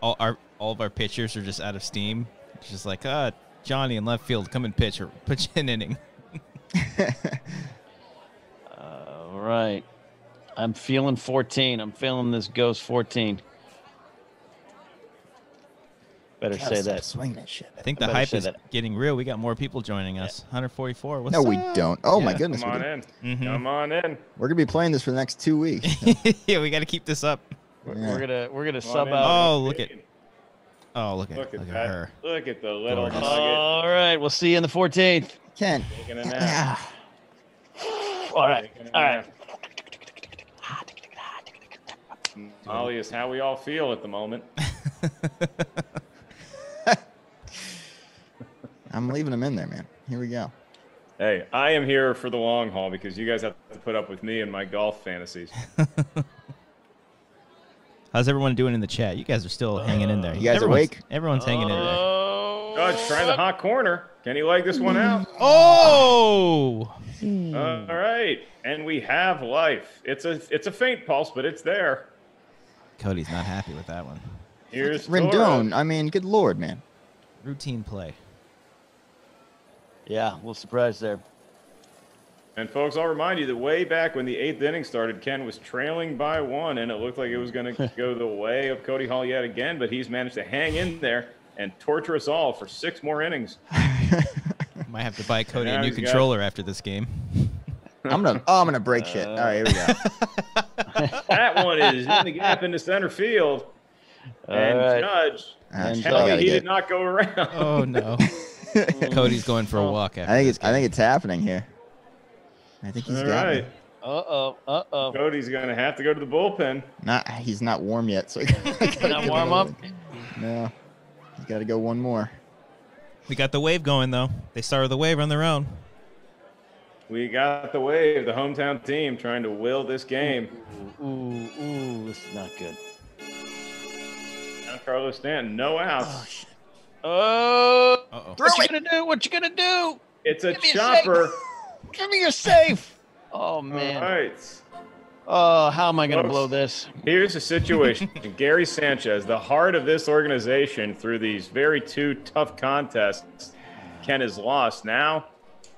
all our all of our pitchers are just out of steam. It's just like uh. Johnny in left field, come and pitch or pitch an inning. All right. I'm feeling fourteen. I'm feeling this goes fourteen. Better God, say that. Swing that shit. I think I the hype is that. Getting real. We got more people joining us. one forty-four. What's no, up? We don't. Oh, yeah. My goodness. Come on in. Mm-hmm. Come on in. We're going to be playing this for the next two weeks. So. Yeah, we got to keep this up. We're going to we're gonna sub in. out. Oh, look at Oh, look at, look at, look at her. Look at the little nugget. All right, we'll see you in the fourteenth. Ken. Yeah. All right. All right. Molly is how we all feel at the moment. I'm leaving him in there, man. Here we go. Hey, I am here for the long haul because you guys have to put up with me and my golf fantasies. How's everyone doing in the chat? You guys are still uh, hanging in there. You guys everyone's, awake? Everyone's hanging uh, in there. Judge trying the hot corner. Can he leg this one out? Oh! Uh, all right, and we have life. It's a it's a faint pulse, but it's there. Cody's not happy with that one. Here's Rendon. I mean, good lord, man. Routine play. Yeah, a little surprise there. And, folks, I'll remind you that way back when the eighth inning started, Ken was trailing by one, and it looked like it was going to go the way of Cody Hall yet again, but he's managed to hang in there and torture us all for six more innings. Might have to buy Cody a new controller after this game. I'm going to oh, I'm gonna break uh, shit. All right, here we go. That one is in the gap into center field. All and right. Judge, and Judge. He did not go around. Oh, no. Cody's going for a walk after I think it's game. I think it's happening here. I think he's All got right. Uh-oh, uh-oh. Cody's going to have to go to the bullpen. Not, he's not warm yet. So not warm up? No. He's got to go one more. We got the wave going, though. They started the wave on their own. We got the wave, the hometown team, trying to will this game. Ooh, ooh, ooh, this is not good. Giancarlo Stanton, no outs. Oh, uh, uh-oh. What you gonna do? What you gonna do? It's a chopper. Give me your safe. Oh man. All right. Oh, how am I going to blow this? Here's the situation. Gary Sanchez, the heart of this organization through these very two tough contests Ken has lost, now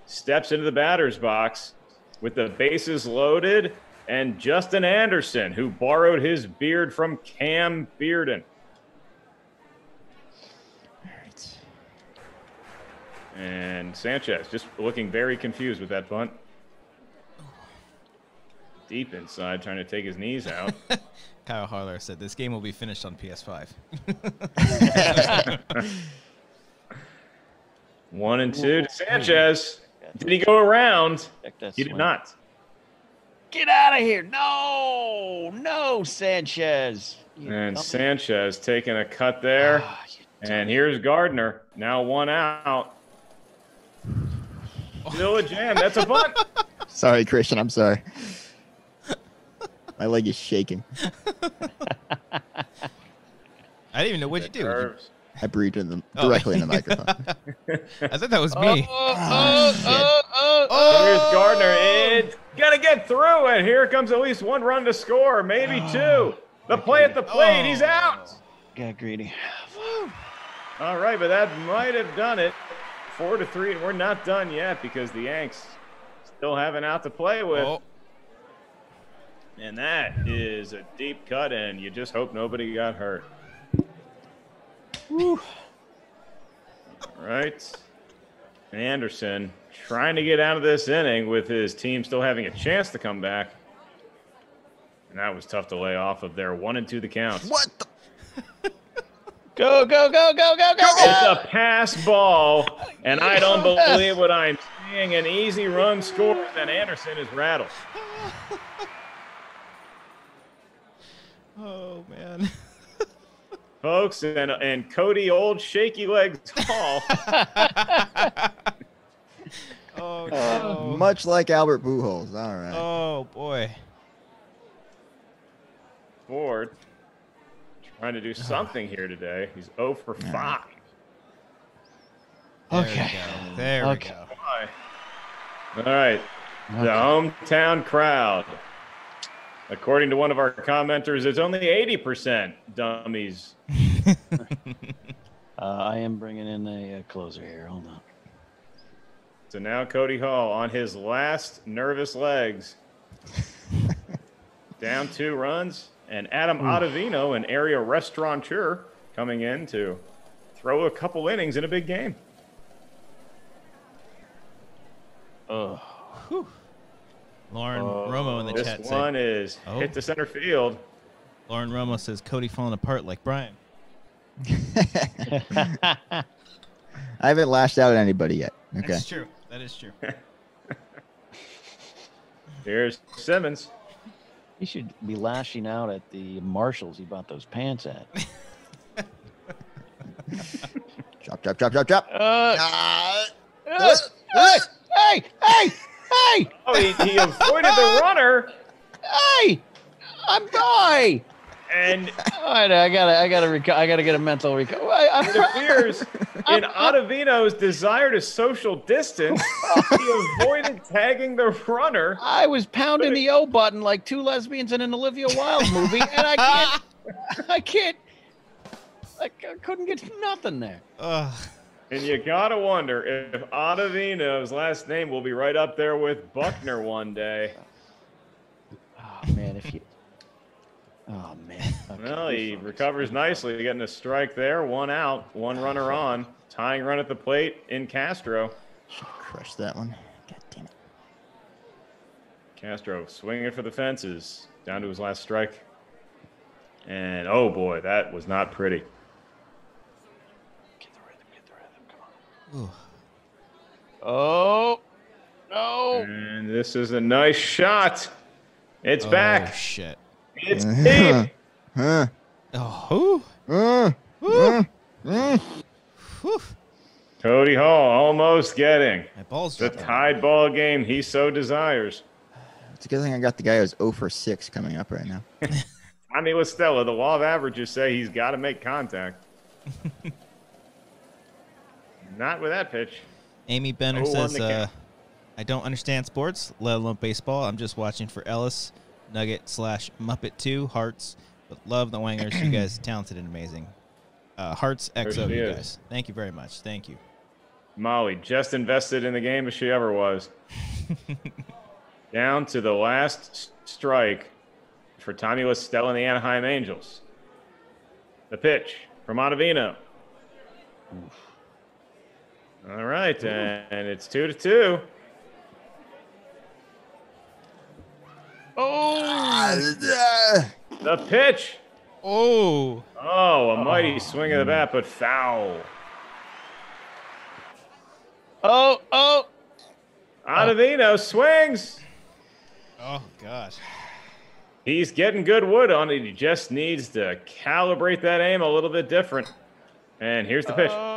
steps into the batter's box with the bases loaded and Justin Anderson, who borrowed his beard from Cam Bearden. And Sanchez just looking very confused with that bunt. Deep inside, trying to take his knees out. Kyle Harler said, this game will be finished on P S five. One and two to Sanchez. Did he go around? He did not. Get out of here. No, no, Sanchez. You and Sanchez taking a cut there. Oh, and here's Gardner. Now one out. Still a jam. That's a bunt. Sorry, Christian. I'm sorry. My leg is shaking. I didn't even know what you do. I breathed in them directly oh. in the microphone. I thought that was me. Oh, oh, oh, oh, oh. Here's Gardner. It's gonna get through, and here comes at least one run to score, maybe oh, two. The play greedy. at the plate. Oh. He's out. Got greedy. Woo. All right, but that might have done it. Four to three, and we're not done yet because the Yanks still have an out to play with. Oh. And that is a deep cut, and you just hope nobody got hurt. Woo. All right. Anderson trying to get out of this inning with his team still having a chance to come back. And that was tough to lay off of their one and two the count. What the? Go, go, go, go, go, go, go. It's a pass ball, and I don't believe what I'm seeing. An easy run scores, and Anderson is rattled. Oh, man. Folks, and, and Cody Old Shaky Legs Hall. oh, no. uh, Much like Albert Pujols. All right. Oh, boy. Ford trying to do something here today. He's oh for five. Okay. There we go. There okay. we go. All right. Okay. The hometown crowd. According to one of our commenters, it's only eighty percent dummies. uh, I am bringing in a, a closer here. Hold on. So now Cody Hall on his last nervous legs. Down two runs. And Adam Ottavino, an area restaurateur, coming in to throw a couple innings in a big game. Oh, whew. Lauren oh, Romo in the this chat. This one saying, is oh. hit to center field. Lauren Romo says, Cody falling apart like Brian. I haven't lashed out at anybody yet. Okay. That's true. That is true. Here's Simmons. He should be lashing out at the Marshalls he bought those pants at. Chop, chop, chop, chop, chop. Uh, uh, uh, uh, hey, hey! Hey! Oh, he, he avoided the runner. Hey! I'm dying. And I know, I gotta, I gotta, reco I gotta get a mental recovery. It appears in Ottavino's desire to social distance, he avoided tagging the runner. I was pounding the O button like two lesbians in an Olivia Wilde movie, and I can't, I can't, like I couldn't get nothing there. Ugh. And you gotta wonder if Ottavino's last name will be right up there with Buckner one day. Oh man, if you oh man. Okay. Well, he recovers nicely, getting a strike there, one out, one runner on, tying run at the plate in Castro. Should crush that one. God damn it. Castro swinging for the fences, down to his last strike. And oh boy, that was not pretty. Ooh. Oh, no. And this is a nice shot. It's oh, back. Shit. It's deep. Uh, oh. Uh, uh, uh, Cody Hall almost getting ball's the tied ball game he so desires. It's a good thing I got the guy who's oh for six coming up right now. Tommy LaStella, the law of averages say he's got to make contact. Not with that pitch. Amy Benner says, uh, I don't understand sports, let alone baseball. I'm just watching for Ellis, Nugget slash Muppet two, Hearts. But love the Wangers. You guys talented and amazing. Uh, Hearts X O, you is. guys. Thank you very much. Thank you. Molly, just invested in the game as she ever was. Down to the last strike for Tommy LaStella and the Anaheim Angels. The pitch from Ottavino. Oof. All right, and it's two to two. Oh, the pitch. Oh, oh, a mighty oh. swing of the bat, but foul. Oh, oh, Ottavino oh. swings. Oh gosh, he's getting good wood on it. He just needs to calibrate that aim a little bit different. And here's the pitch. Oh.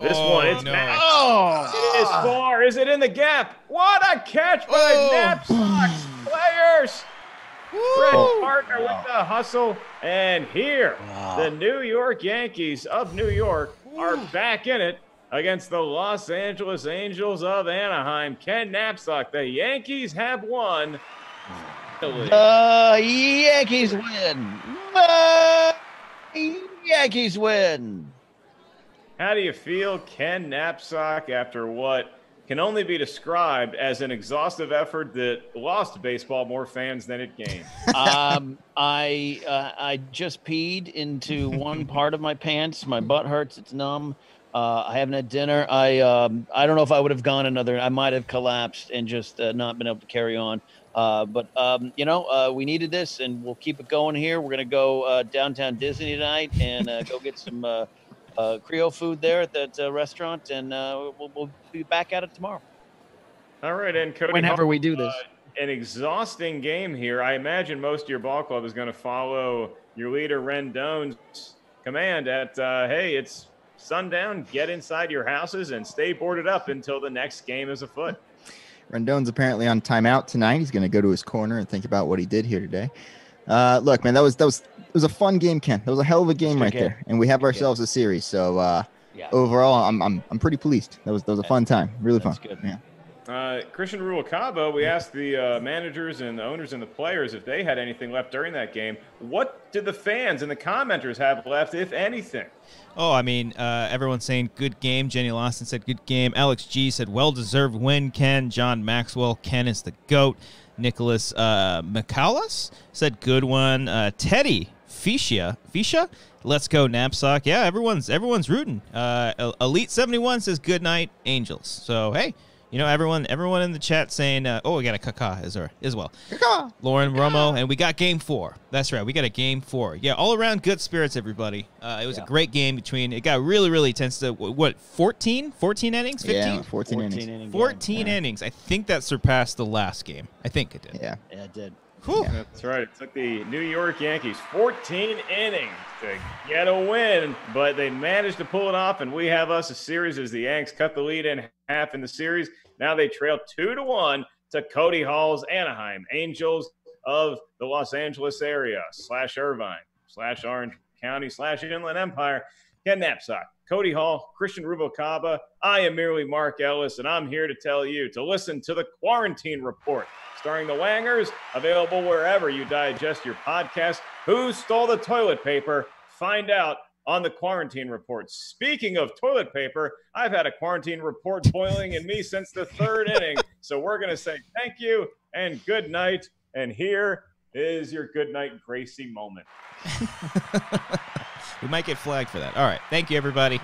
This oh, one, it's no. back. Oh, it is far. Is it in the gap? What a catch by oh. Napzok players! Brett Gardner oh. with the hustle, and here oh. the New York Yankees of New York are back in it against the Los Angeles Angels of Anaheim. Ken Napzok, the Yankees have won. The Yankees win. The Yankees win. How do you feel, Ken Napzok, after what can only be described as an exhaustive effort that lost baseball more fans than it gained? um, I uh, I just peed into one part of my pants. My butt hurts. It's numb. Uh, I haven't had dinner. I um, I don't know if I would have gone another. I might have collapsed and just uh, not been able to carry on. Uh, but, um, you know, uh, we needed this, and we'll keep it going here. We're going to go uh, downtown Disney tonight and uh, go get some uh, – Uh, Creole food there at that uh, restaurant, and uh, we'll, we'll be back at it tomorrow. All right, and Cody, whenever Hall, we do this, uh, an exhausting game here. I imagine most of your ball club is going to follow your leader Rendon's command at uh, hey, it's sundown. Get inside your houses and stay boarded up until the next game is afoot. Rendon's apparently on timeout tonight. He's going to go to his corner and think about what he did here today. Uh, look, man, that was that was it was a fun game, Ken. That was a hell of a game right game. there, and we have ourselves a series. So uh, yeah. overall, I'm I'm I'm pretty pleased. That was that was a fun time, really That's fun. Good. Yeah. Uh, Christian Ruvalcaba, we asked the uh, managers and the owners and the players if they had anything left during that game. What did the fans and the commenters have left, if anything? Oh, I mean, uh, everyone's saying good game. Jenny Lawson said good game. Alex G said well-deserved win, Ken. John Maxwell, Ken is the GOAT. Nicholas uh, McAuliffe said good one. Uh, Teddy Fisha, Fisha, let's go Napzok. Yeah, everyone's everyone's rooting. Uh, Elite seventy-one says good night, Angels. So hey, you know everyone everyone in the chat saying uh, oh we got a caca as, as well. Caca. Lauren caca. Romo, and we got game four. That's right, we got a game four. Yeah, all around good spirits, everybody. Uh, it was yeah. a great game between. It got really really tense. To what fourteen, fourteen innings, fifteen, yeah, fourteen, fourteen innings, inning fourteen yeah. innings. I think that surpassed the last game. I think it did. Yeah, yeah, it did. Whew. Yeah. That's right. It took the New York Yankees fourteen innings to get a win, but they managed to pull it off, and we have us a series as the Yanks cut the lead in half in the series. Now they trail two to one to Cody Hall's Anaheim Angels of the Los Angeles area slash Irvine slash Orange County slash Inland Empire. Ken Napzok, Cody Hall, Christian Ruvalcaba. I am merely Mark Ellis, and I'm here to tell you to listen to the Quarantine Report, starring the Wangers, available wherever you digest your podcast. Who stole the toilet paper? Find out on the Quarantine Report. Speaking of toilet paper, I've had a Quarantine Report boiling in me since the third inning. So we're going to say thank you and good night. And here is your good night, Gracie moment. We might get flagged for that. All right. Thank you, everybody.